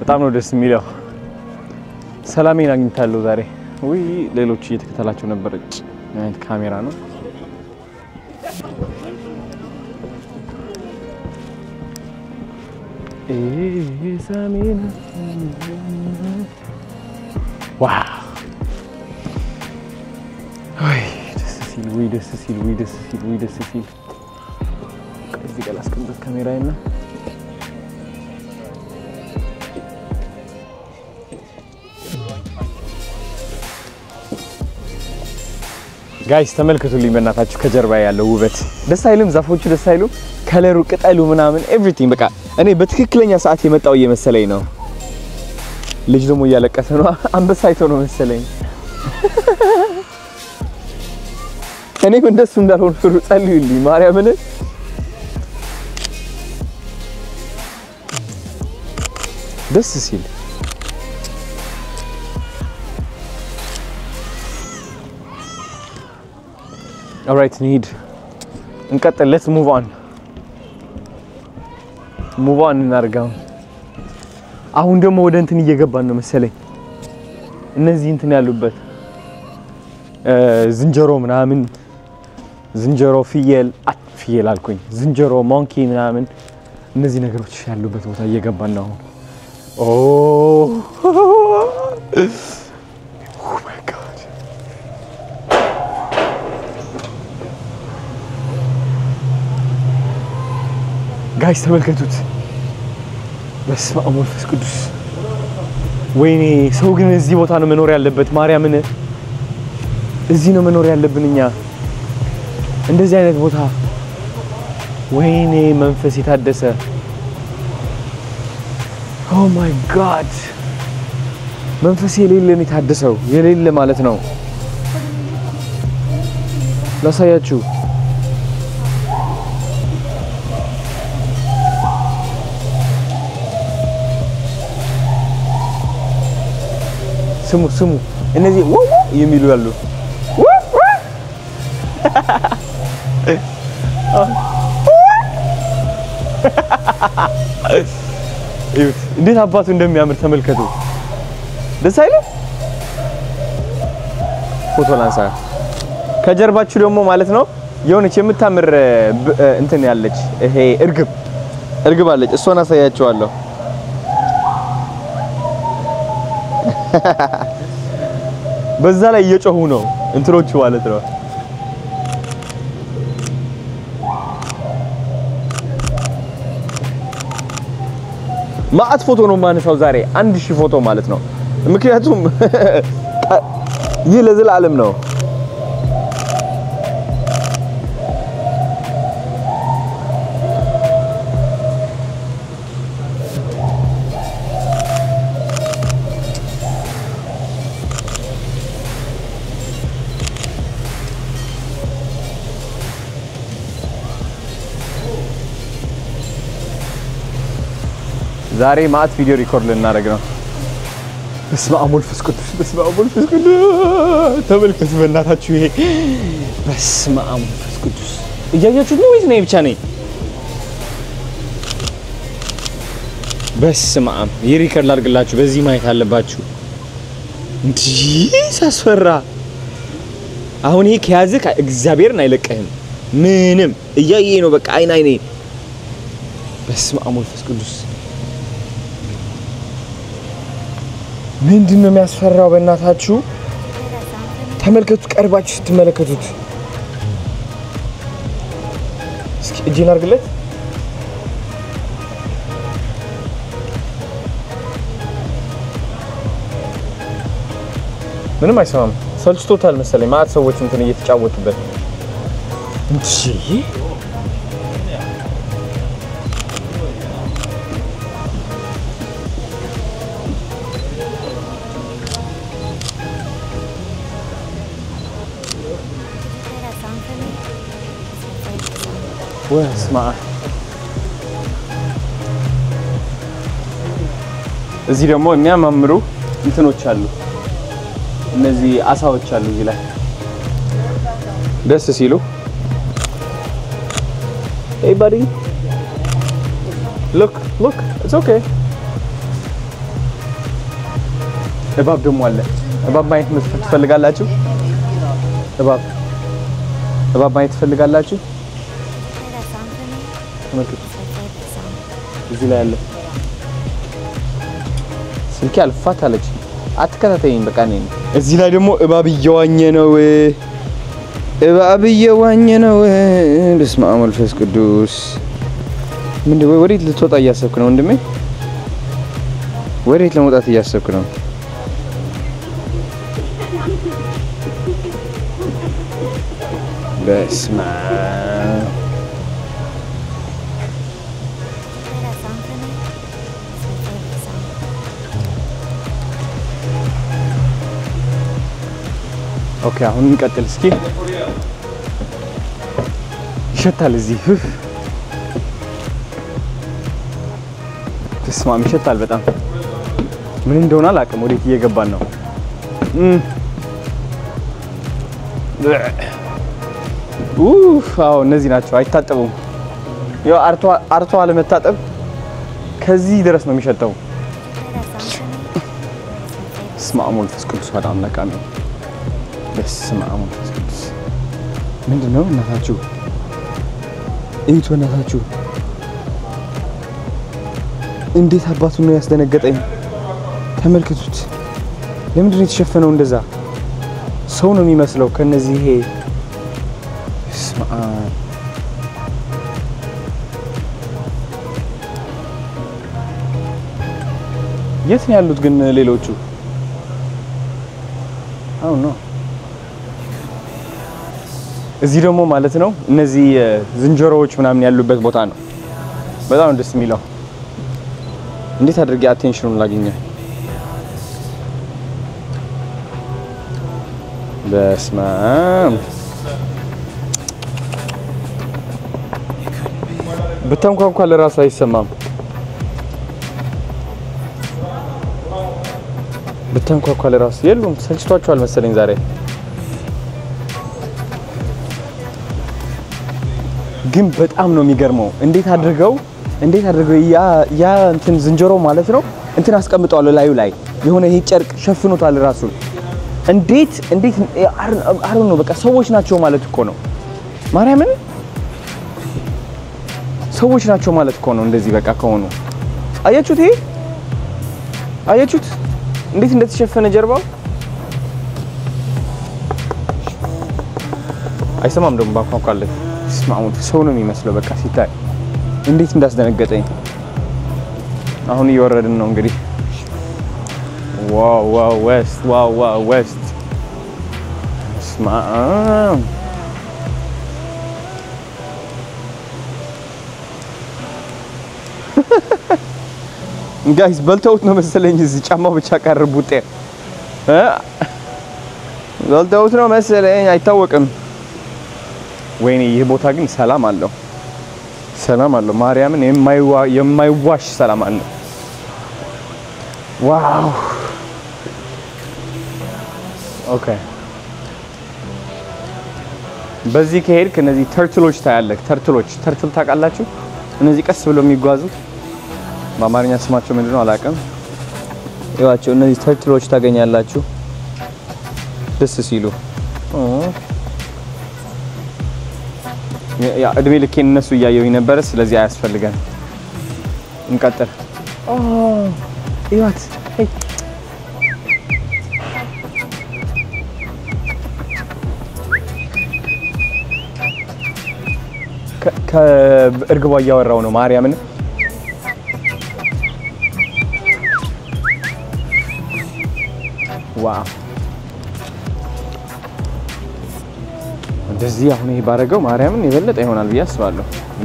በጣም ነው ደስ የሚለው ሰላሜን አግኝታለሁ ዛሬ ወይ ሌሎች እየተከታተላችሁ ነበር አይነት ካሜራ ነው እይ ሰላሜን ዋው አይ ደስ ሲል ወይ ደስ ሲል ወይ ደስ ሲል ወይ ደስ ሲል እዚህ ጋር አስቀምጥ ካሜራዬን Guys, ተመልከቱልኝ በእናታችሁ ከጀርባ ያለው ውበት ደስ አይልም ዛፎቹ ደስ አይሉ ከለሩ ቅጠሉ ምናምን everything በቃ እኔ በትክክለኛ ሰዓት የመጣው እየመሰለኝ ነው ልጅ ደሞ ያለቀሰ ነው አንበሳ አይቶ ነው መሰለኝ እኔ እንደሱ እንዳልሆነ ፍሩ ጸልዩልኝ ማርያምን ደስ ሲል All right, need. Inqatal, let's move on. Move on nargam. Ahun demo wede entin iyegeban no meseley. Enezi entin yalubet. Eh zinjero mnamin zinjero fiyel at fiyel alkuñ. Zinjero monkey mnamin enezi negeroch yalubet bota iyegeban no. Oh. ጋይስ ተመልከቱት በስመ አብ ወመንፈስ ቅዱስ ወይኔ ሰው ግን እዚህ ቦታ ነው መኖር ያለበት ማርያምን እዚህ ነው መኖር ያለብንኛ እንደዚህ አይነት ቦታ ወይኔ መንፈስ የታደሰ ኦ ማይ ጋድ መንፈስ የሌለን የታደሰው የሌለ ማለት ነው ላሳያችሁ Sumu, sumu. And then woo woo, you milu allo. Woo woo. You. This abbat undem ya mer thamel kato. Desailo? Photo lansa. Kajar ba chulomo malet no. Yon chemi thamir inteni allech. Hey, ergub, ergub allech. Sona saya chuallo. በዛ ላይ እየጮሁ ነው እንትሮቹ ማለት ነው ማአት ፎቶ ነው ማነሳው ዛሬ አንድ ሺህ ፎቶ ማለት ነው ምክንያቱም ይሄ ለዘላለም ነው Zari maat video record lena regno. Bisma amul fiskudus, bisma amul fiskudus. Tabel kisme na tachuye. Bisma amul fiskudus. Ya ya chudnu is name chani. Bisma am. Ye record lar galla chu. Bezi mai thal bachu. Jesus farra. Ahun hi khyazik exaber na ilqehin. Minim. Ya ye no bak ay nay nay. Bisma amul fiskudus. ምንድን ነው የሚያስፈራው በእናታችሁ ተመልከቱት ቀርባችሁ ስትመለከቱት እስኪ እጄን አርግለት ምንም አይሰማም ሰልችቶታል መሰለኝ ማአት ሰዎች እንትን እየተጫወቱበት እንጂ واسمع እዚህ ደግሞ የሚያማምሩ እንትኖች አሉ እነዚህ አሳዎች አሉ እዚህ ላይ ደስ ሲሉ Hey buddy Look look it's okay እባብ ደግሞ አለ እባብ ማየት ትፈልጋላችሁ እባብ እባብ ማየት ትፈልጋላችሁ እዚህ ላይ አለ ስልክ አልፋታለች አትከታተይኝ በቃ ነኝ እዚህ ላይ ደግሞ እባብ እየዋኘ ነው እባብ እየዋኘ ነው በስመ አብ ወመንፈስ ቅዱስ ምንድን ነው ወዴት ልትወጣ እያሰብክ ነው ወንድሜ ወዴት ለመውጣት እያሰብክ ነው በስመ አብ Okay, I will cut the ski. Shut up, Lizzie. This is my shut up. I'm in Donala, I'm going to get a banner. Ooh, how Nazina tried Tato. You are to Alamatato Kazi, there's no Michato. Smart Molfus comes right on the camera. በስመ አብ ወመንፈስ ቅዱስ ምንድነው እናታችሁ እይቱ እናታችሁ እንዴት አባቱ ነው ያስደነገጠኝ ተመልከቱት ለምንድነው የተሸፈነው እንደዛ ሰው ነው የሚመስለው ከነዚህ ይሄ በስመ አብ Yes, I don't know. Zero more mallet, no? Nazi Zinjoroch when I'm near Lubeck Botano. But I don't just Milo. This had to get attention lagging. Yes, ma'am. But I'm going to call her as I say, ma'am. በጣም ኳኳለ ራስ የሉም ሰልችቷቸዋል መሰለኝ ዛሬ ግን በጣም ነው የሚገርመው እንዴት አድርገው እንዴት አድርገው ያ ያ እንትን ዝንጀሮ ማለት ነው እንትን አስቀምጠዋል ላዩ ላይ የሆነ ይሄ ጨርቅ ሸፍኖታል ራሱን እንዴት እንዴት አሩ ነው በቃ ሰዎች ናቸው ማለት እኮ ነው ማርያምን ሰዎች ናቸው ማለት እኮ ነው እንደዚህ በቃ ከሆኑ አያችሁት ይሄ አያችሁት እንዴት እንደተሸፈነ ጀርባው አይሰማም ደም ባቋቋለ ስማሙት ሰው ነው የሚመስለው በቃ ሲታይ እንዴት እንዳስደነገጠኝ አሁን እየወረድን ነው እንግዲህ ዋው ዋው ዌስት ዋው ዋው ዌስት ስማም Guys, Beltout no meseleng is chama bicha karbute. Beltout no meseleng aytawqem. Wayni yebota gin salam allo. Salam allo. Mariamin yemaywa yemaywash salam allo. Wow. Okay. Bezi keher kenezi turtleoch tayallek. Turtleoch. Turtle taqallachu. Enezi qas blo migwazu. ማማርኛ ስማቸው ምንድነው አላቀም ይዋቸው እነዚህ ተርትሎች ታገኛላችሁ ደስ ሲሉ ኦ ያ እድሜ ልኬን እነሱ እያየሁኝ ነበር ስለዚህ አያስፈልገን እንቀጥል ኦ ይዋት አይ ከእርግቧ እያወራው ነው ማርያምን Wow. This is how many barrels go. My name is Neville. I am an Alvias. Wow.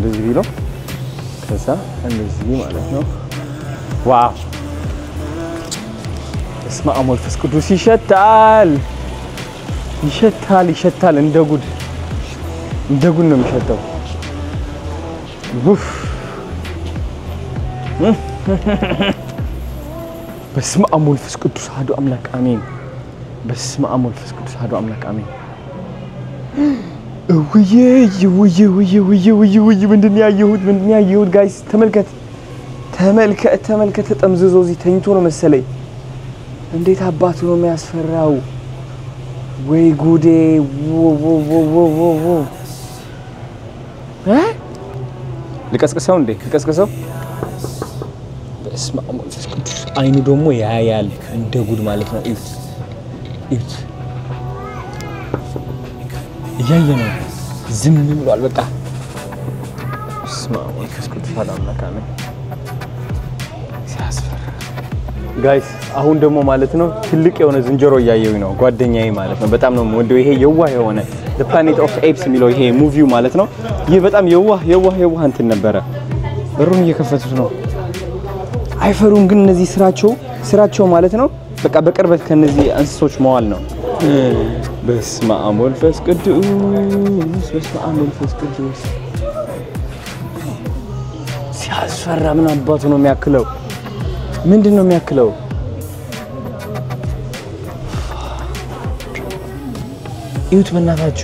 This is below. This and this is below. Wow. This ma amol fisko. This is shetal. Shetal. Shetal. Enda good. Enda good. No shetal. Woof. Hmm. بسم الله الفس قدوس هادو أملاك آمين بسم الله الفس قدوس هادو أملاك آمين ويا ويا ويا ويا ويا ويا من الدنيا يهود من الدنيا يهود جايز تملكت تملكت تملكت تأمززوزي تنتون مسألة عندها باتلو ما يسفروا وي جودي وو وو وو وو وو ها لكاسك ساوندي لكاسك ساو بسم الله الفس قدوس I need to move. Yeah, yeah. And the good Malik now eat, eat. Yeah, yeah. No. Zim zim all that. Smart. What is good? Father, I'm not coming. Yes, sir. Guys, I want to move Malik now. Look, I want to zinjoro yayo. You know, God didn't yay Malik now. But I'm not moving. Hey, yo, why I want it? The planet of apes, Milo. Hey, move you Malik now. Yeah, but I'm yo, why, yo, why, yo, why? Until Nabera. Barum yekafat now. I feel like I'm going to be able to get a little bit of a little bit of a little bit of a little bit of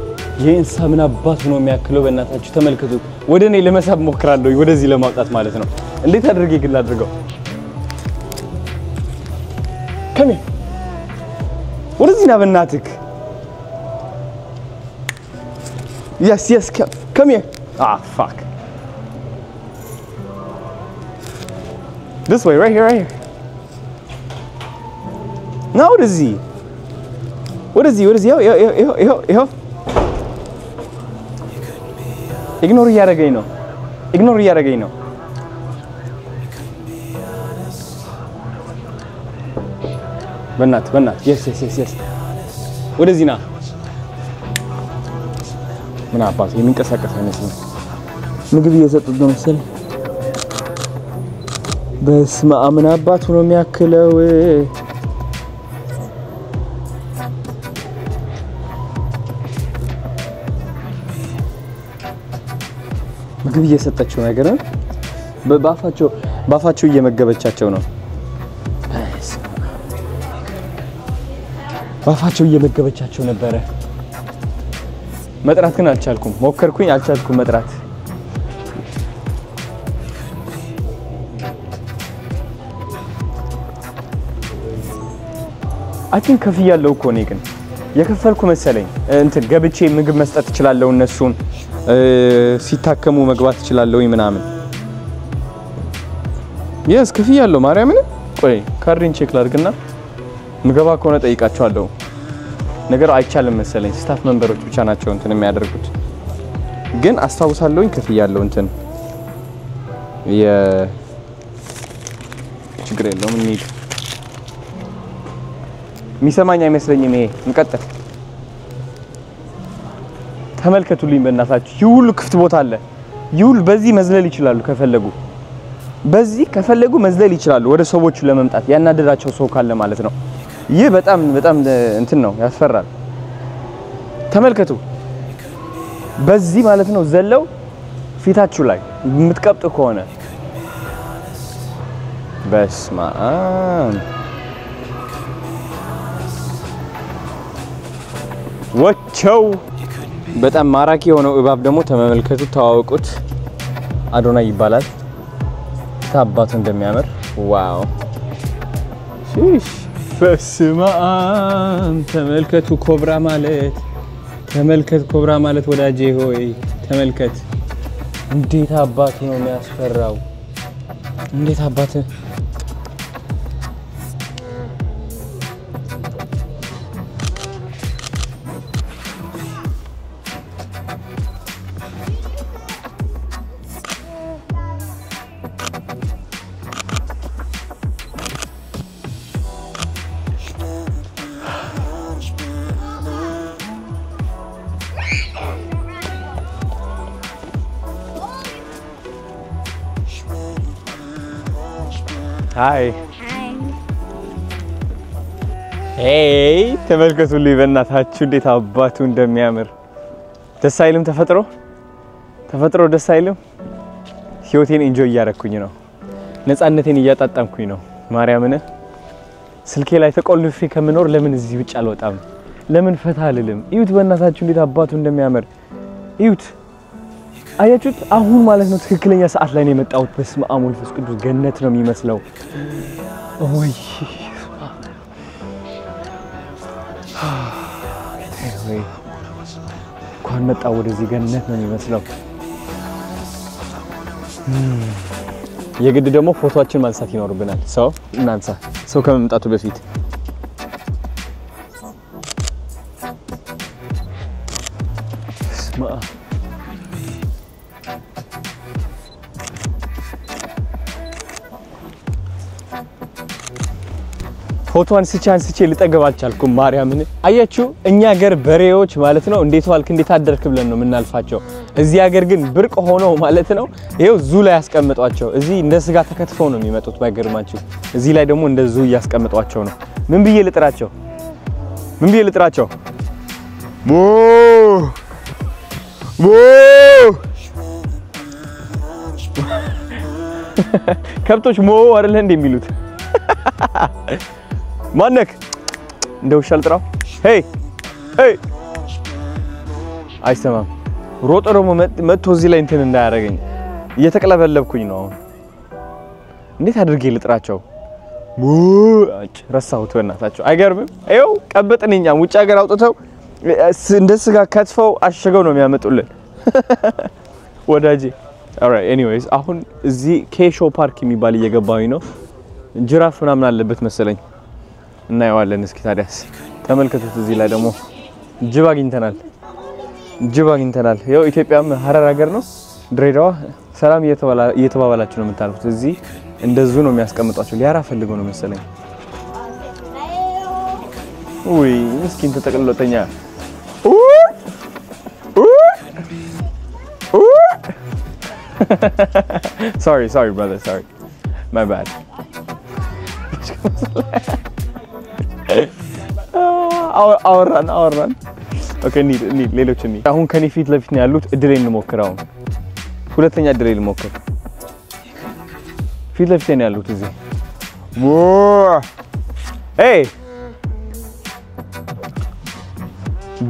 a Yes, I'm not bad. No, I'm not clever. I'm not a cheater. I'm not good. What do you mean? I'm not a mocker. Do you want to see me out at my level? No. Let's have a drink. Let's have a drink. Come here. What is it? I'm not a cheater. Yes, yes. Come, come here. Ah, fuck. This way, right here, right here. Now what is he? What is he? What is he? Yo, yo, yo, yo, yo. Ignore Yaragino. Ignore Yaragino. Bernat, Bernat. Yes, yes, yes, yes. What is it now? I'm not going to pass. I'm going to pass. بس ما من أبات ونوم يأكله مقبل يستطيع شو هكذا ببافع شو بافع شو يمقبل تشاجونه بس بافع شو يمقبل تشاجونه بره ما ترات كنا أشالكم موكر كوين أشالكم ما ترات I think Kavia loco Nigan. Yakafalcum selling and Gabichi Migmas at Chilalo Nasun Sitakamu Maguat Chilalo Imanam. Yes, Kavia lo Maramin? Wait, Karin Chiklargana Mugava Conat Ecachado. Never I challenge selling staff member of Chanachon and a matter good. Again, as I was alone, Kavia Lonton. Yeah, great, no need. ሚሰማኝ አይመስለኝም ይሄ እንቀጥል ተመልከቱልኝ በእናታችሁ ይሁሉ ክፍት ቦታ አለ ይሁሉ በዚህ መዝለል ይችላሉ ከፈለጉ በዚህ ከፈለጉ መዝለል ይችላሉ ወደ ሰዎቹ ለመምጣት ያናደራቸው ሰው ካለ ማለት ነው ይሄ በጣም በጣም እንትን ነው ያስፈራል ተመልከቱ በዚህ ማለት ነው ዘለው ፊታችሁ ላይ የምትቀብጥ ከሆነ በስማ Watcho! But I'm Maraki on Ubabdamut, I'm Melkut, Adonay Balat, Tab Button the Mammer. Wow! Sheesh! Fessima, Tamelket to Cobra Mallet, Tamelket Cobra Mallet with a Jehoi, Tamelket. Did have button on the Asperrow. Did have button. Hi. Hi. Hey, ተመልከቱልኝ በእናታችሁ እንዴት አባቱ እንደሚያምር ደስ አይልም ተፈጥሮ ተፈጥሮ ደስ አይልም ህይወቴን ኢንጆይ ያረኩኝ ነው ነፃነቴን እያጣጣምኩኝ ነው ማርያምን ስልኬ ላይ ተቆልፌ ከመኖር ለምን እዚህ ብቻ አልወጣም ለምን ፈታ አልልም እዩት በእናታችሁ እንዴት አባቱ እንደሚያምር እዩት አያችሁት አሁን ማለት ነው ትክክለኛ ሰዓት ላይ ነው የመጣሁት በስመ አብ ወልድ ወመንፈስ ቅዱስ ገነት ነው የሚመስለው ኦይ አይ እንኳን መጣሁ ወደዚህ ገነት ነው የሚመስለው የግድ ደግሞ ፎቶአችን ማንሳት ይኖርብናል ሰው እናንሳ ሰው ከመምጣቱ በፊት ስማ ፎቶን ስቻን ስቼ ልጠገባልቻልኩም ማርያምን አያችሁ እኛ ሀገር በሬዎች ማለት ነው እንዴት ዋልክ እንዴት አደርክ ብለን ነው ምናልፋቸው እዚህ ሀገር ግን ብርቅ ሆኖ ማለት ነው ይሄው ዙ ላይ ያስቀምጧቸው እዚህ እንደ ስጋ ተከትፈው ነው የሚመጡት ባይገርማችሁ እዚህ ላይ ደግሞ እንደ ዙ ያስቀምጧቸው ነው ምን ብዬ ልጥራቸው ምን ብዬ ልጥራቸው ሙ ሙ ከብቶች ሙ አይደል እንደሚሉት Manek, do shelter. Hey, hey. I say, ma'am. Road or moment, met Tozila in ten days again. Yet a clever love queen. No, need had a gilt racho. Moo, Rasa to another. I get him. Oh, a bit an Indian which I get out of town. Sindesga cats for a shagonomia metulet. What did you? All right, anyways, I want the Kesho Park in Bali Yagabaino. Giraffe and I'm not a bit misselling. No, I didn't skip that. Tamil Katazila Domo. Jivag internal. ጅባግ ኢንተናል ያው ኢትዮጵያም ሀረር ሀገር ነው ድሬዳዋ ሰላም እየተባላ እየተባባላችሁ ነው የምታልኩት እዚ እንደዙ ነው የሚያስቀምጣችሁ ሊያራ ፈልጎ ነው መሰለኝ ኡይ ምስኪን ተጠቅልሎተኛ ኡ ኡ ኡ Sorry sorry brother sorry my bad Our our run our run Okay, need need. Let's look at it. Ahun kani fit la fit ni alut drill no mokrao. Kula tanya drill mokr. Fit la fit ni alut izi. Whoa! Hey!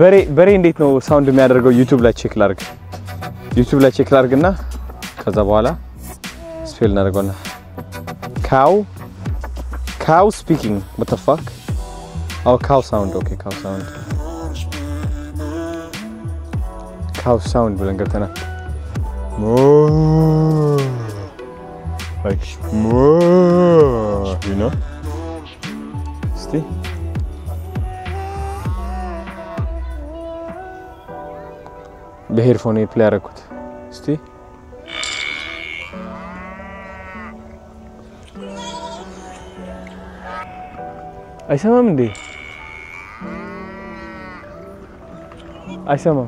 Very very indeed no sound me adargo YouTube la check larg. YouTube la check larg na. Kaza wala. Spell na argo na. Cow. Cow speaking. What the fuck? Oh, cow sound. Okay, cow sound. Cow sound bulan katana. Moo. Like moo. You know? See? The headphone is player akut. See? I saw him there. I saw him.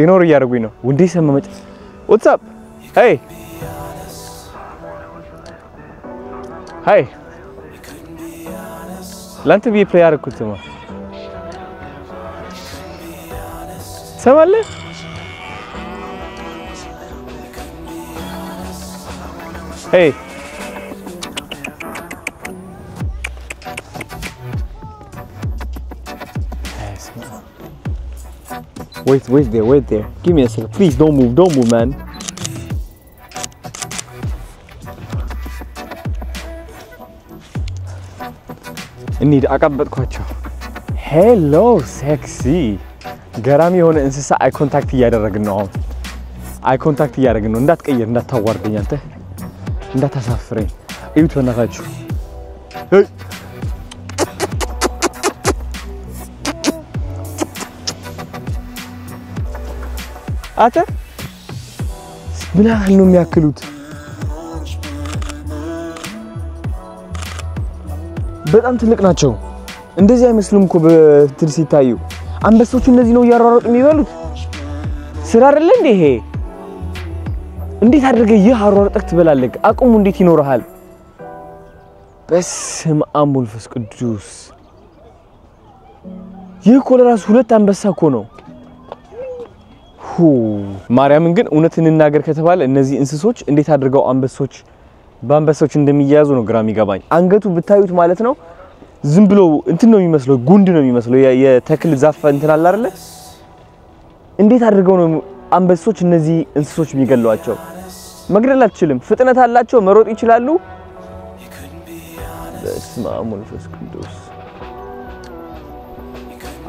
Ignore Yaruguino. What's up? Hey. Hi. Learn to be a player. Kutuma. Samale? Hey. Wait, wait there, wait there. Give me a second. Please don't move, don't move, man. Indeed, I got bad coach. Hello, sexy. Garami on insist I contact Yadaragno. I contact Yadaragno. That can you not toward the yante? That has a friend. It will not you. Hey. Ata? Bismillah num yakilut. በጣም ትልቅ ናቸው እንደዚህ አይመስሉም እኮ በትርሲ ታዩ አንበሶቹ እንደዚህ ነው ያራራጡ የሚበሉት ስራ አይደል እንዴ ይሄ እንዴት አድርገ ይያራራጥክ ትበላለክ አቁሙ እንዴት ይኖርሃል በስመ አብ ወልፈስ ቅዱስ ይሄ እኮ ለራሱ ሁለት አንበሳ እኮ ነው ማርያምን ግን እውነትን እናገር ከተባለ እነዚህ እንስሶች እንዴት አድርገው አንበሶች ባንበሶች እንደሚያዙ ነው ግራም ይገባኝ አንገቱ ብታዩት ማለት ነው ዝም ብሎ እንት ነው የሚመስለው ጉንድ ነው የሚመስለው የተክል ዛፍ እንትን አለ አይደል እንዴት አድርገው ነው አንበሶች እነዚህ እንስሶች የሚገሏቸው መግደል አትችልም ፍጥነት አላቸው መሮጥ ይችላሉ በስመ አብ ወመንፈስ ቅዱስ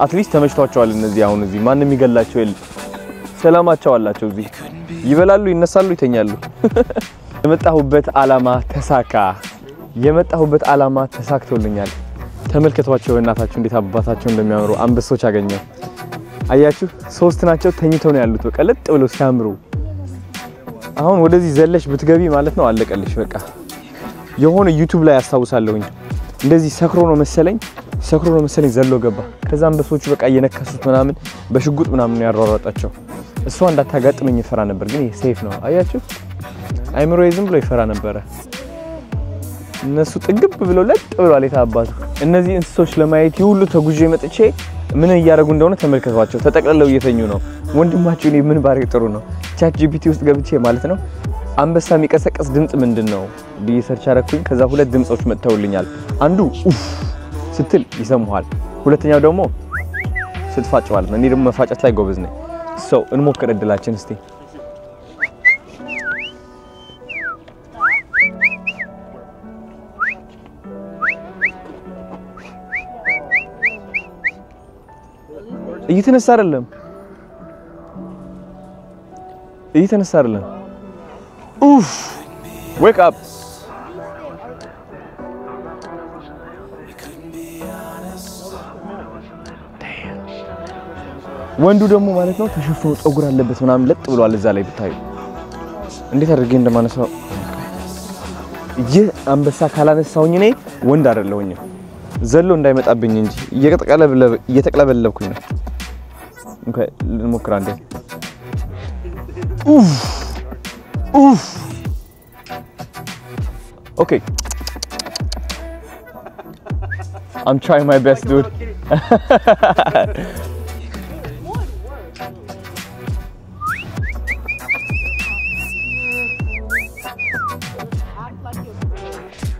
at least ተመችቷቸዋል እነዚህ አሁን እዚህ ማን የሚገላቸው ይል ሰላማቸው አላቸው እዚህ ይበላሉ ይነሳሉ ይተኛሉ የመጣሁበት አላማ ተሳካ የመጣሁበት አላማ ተሳክቶልኛል ተመልከቷቸው እናታችሁ እንዴት አባታችሁ እንደሚያምሩ አንበሶች አገኘ አያችሁ ሶስት ናቸው ተኝተው ነው ያሉት በቃ ለጥ ብለው ሲያምሩ አሁን ወደዚህ ዘለሽ ብትገቢ ማለት ነው አለቀልሽ በቃ የሆነ YouTube ላይ አስተዋውሳለሁኝ እንደዚህ ሰክሮ ነው መሰለኝ ሰክሮ ነው መሰለኝ ዘሎ ገባ ከዛ አንበሶቹ በቃ የነከሱት ምናምን በሽጉጥ ምናምን ያራራጣቸው እሱ እንዳታጋጥመኝ ፈራ ነበር ግን ይሄ ሴፍ ነው አያችሁ አይምሮዬ ዝም ብሎ ይፈራ ነበር እነሱ ጥግብ ብሎ ለጥ ብሏል የታባቱ እነዚህ እንስሶች ለማየት ይሁሉ ተጉጂ መጥቼ ምን ያያረጉ እንደሆነ ተመልከቷቸው ተጠቅለለው እየተኙ ነው ወንድማችሁ እኔ ምን ባሪ ጥሩ ነው ቻት ጂፒቲ ውስጥ ገብቼ ማለት ነው አንበሳ የሚቀሰቀስ ድምጽ ምንድነው ዲሰርች አረኩኝ ከዛ ሁለት ድምጾች መጥተውልኛል አንዱ ኡፍ ስትል ይሰማዋል ሁለተኛው ደግሞ ስትፋጫዋል እኔ ደግሞ መፋጫት ላይ ጎበዝ ነኝ ሶ እንሞክር እድላችን እስቲ እየተነሳ አይደለም እየተነሳ አይደለም ኡፍ wake up When do the moment not to shoot Ogural Lebes when I'm let to Alizale type? And later again the Manasa Ye Ambasakalan Saunine, Wundar alone. Zelon Diamond Abinji, yet a level yet a level of Queen. Okay, Mokrandi. Oof! Oof! Okay. I'm trying my best, dude.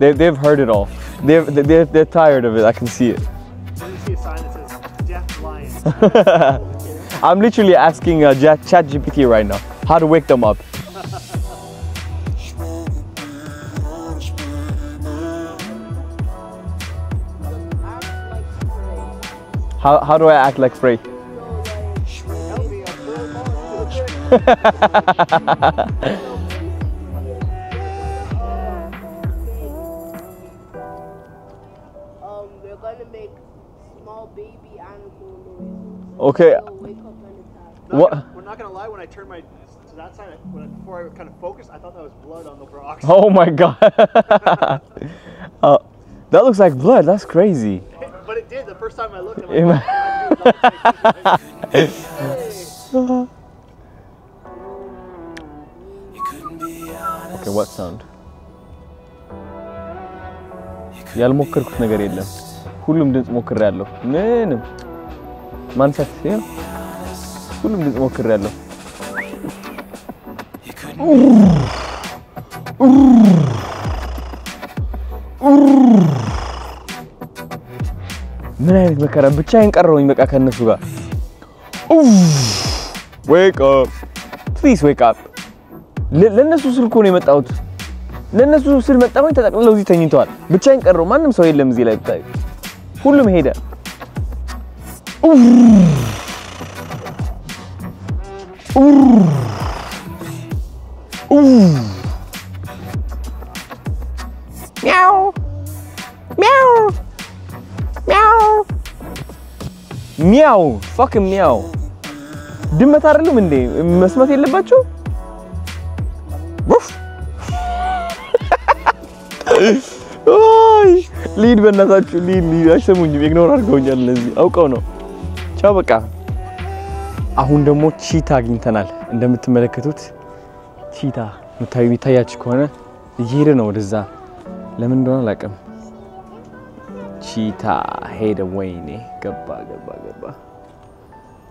they, they've heard it all. They're, they're, they're tired of it. I can see it. Did you see a sign that says deaf lions? I'm literally asking uh, Chat G P T right now how to wake them up. How, how do I act like prey? Okay. What? We're not gonna lie. When I turned my to that side, when I, before I kind of focused, I thought that was blood on the rocks. Oh my god! uh, that looks like blood. That's crazy. But it did the first time I looked at it. Like, okay, what sound? Yal mocker kut nagar edlam. Hulum dins mocker edlo. Nee nee. Mansat yeah. Hulum dins mocker edlo. Wake up! Please wake up. Let us not out. Let us not out. Let us not out. Let us not out. Let us not out. Let Meow! Meow! Fucking meow! Didn't matter how many. Must not hear the bacho. Woof! Lead when I touch you. Lead, lead. I said, "When you ignore her, go and you're lazy." How can I? Ciao, baka. Ahunda mo cheetah gintanal. Enda mitmeleketut cheetah. Mutai mitayachko na. Yere no deza. Lemon dona like him. Cheetah, head away, ne? Gabba, gabba, gabba.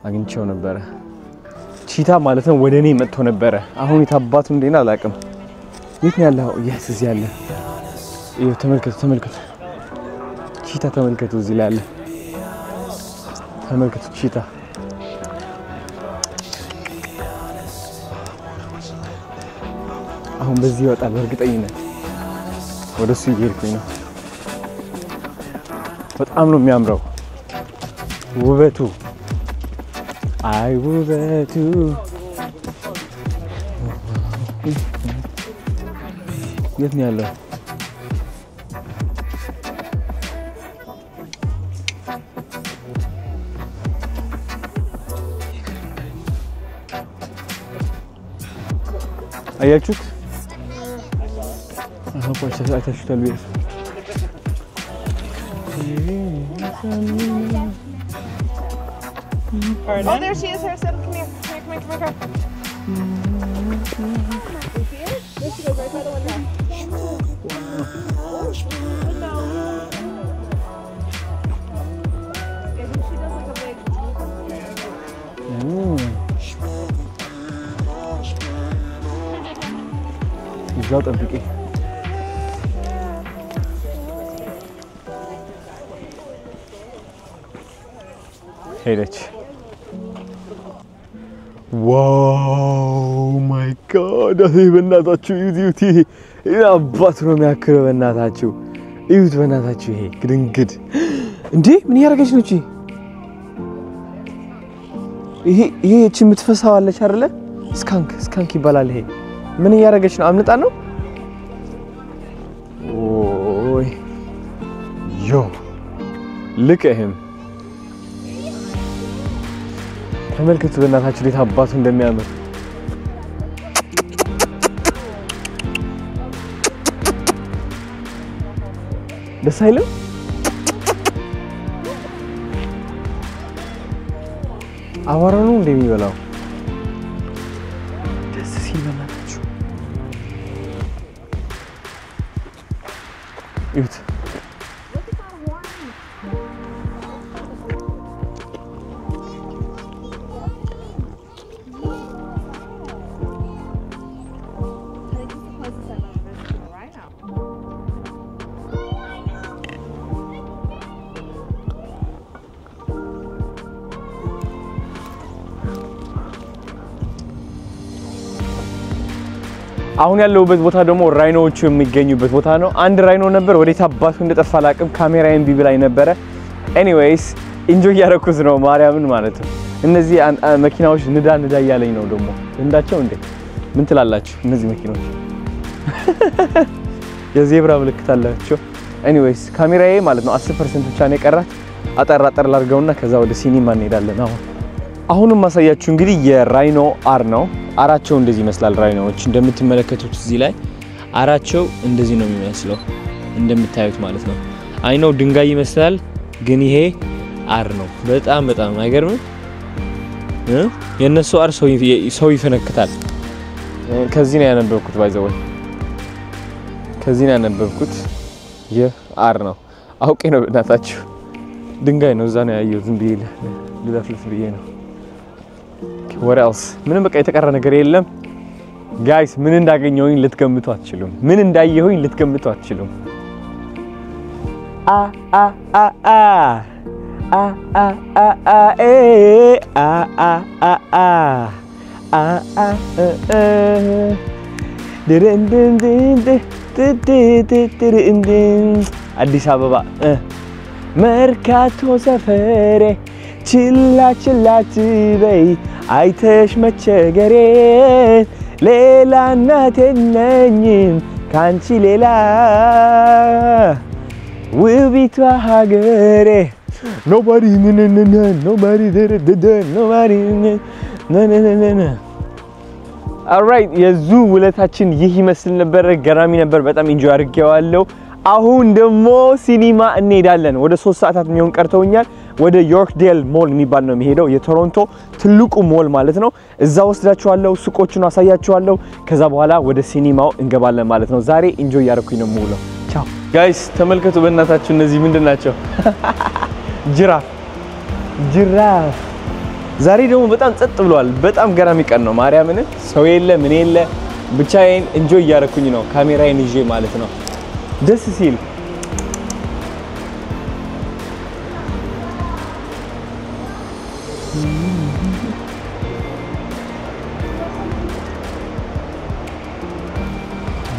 I can show no better. Cheetah, my little wedding name at Tony better. I only have bottom dinner like him. You can allow, yes, is yellow. You Tamilka, Tamilka. Cheetah Tamilka to Zilal. Tamilka to Cheetah. I'm busy at Albertina. What a sweet queen. But I'm not Miambro. Wove too. I wove too. Give me a look. Are you actually? I hope I said I touched the leaf. Oh, there she is, herself. Come here. Come here, come here, come here. There she goes, right by the window. She does like a big... Wow, my God! I even not that you duty. You are bathroom. I could have not that you. You do not that you. Good, good. Indeed, many are getting you. He, he, Chimit Fasal, Charlotte, Skunk, Skunky Balale. Many are getting Amnetano. Oh, yo, look at him. ተመልከቱ በእናታችሁ ለታ አባቱ እንደሚያምር ደስ አይልም? አዋራ ነው እንደሚበላው ደስ ሲል በእናታችሁ እዩት I will be able to get a rhino. I will be able to get a rhino. I will be able to Anyways, enjoy your cousin. I will be able to Aracho and Dizzy Mesla Rhino, which in the Mitimelacatus Zile, Aracho and Dizino Meslo, and the Mitayot Marathon. I know Dingai Mesal, Guinea, Arno, but I'm but I'm a girl. Yenaso are so if in a catal. Casina and Burkut, by the way. Casina and Burkut, yeah, Arno. How can I not touch you? Dingai no Zana using Bill, do that with Vienna. What else? Minimum I take a grill. Guys, Minin Daginoin lit come with Watchilum. Minin Dagnoin lit come with Watchilum. Ah, ah, ah, ah. Ah, ah, ah, ah, eh. Ah, ah, ah, ah. Ah, ah, ah, ah. Din, din, din, din, din, din, din, din. Addis Ababa. Mercato Safere. Chilla, chilla, tibay. I teach my chagrin, Leila nothing name, can't she Leila? We'll be to a hagger. Nobody, no, no, no, no, nobody did it, did it, nobody, no, no, no, no, no. All right, Yazoo will attach in Yihimas in the Berg, Garamina Berbetam in Jargioallo. Ahun the Mo Cinema in Netherlands. What a society at Nyon Cartonia. Whether Yorkdale Mall in Banam Hero, Toronto, Tuluku Mall Maletano, Zaus Dachualo, Sukochuna Sayachualo, Kazabala, with the cinema in Gabala Maletano Zari, enjoy Yarakino Mulo. Ciao. Guys, Tamelka to Benata Chunazimin de Nacho. Giraffe. Giraffe. Zari don't but I'm Tatulal, but I'm Garamikano, Mariamine, Soele, Menele, Buchain, enjoy Yarakunino, Camera and J Maletano. This is Hill.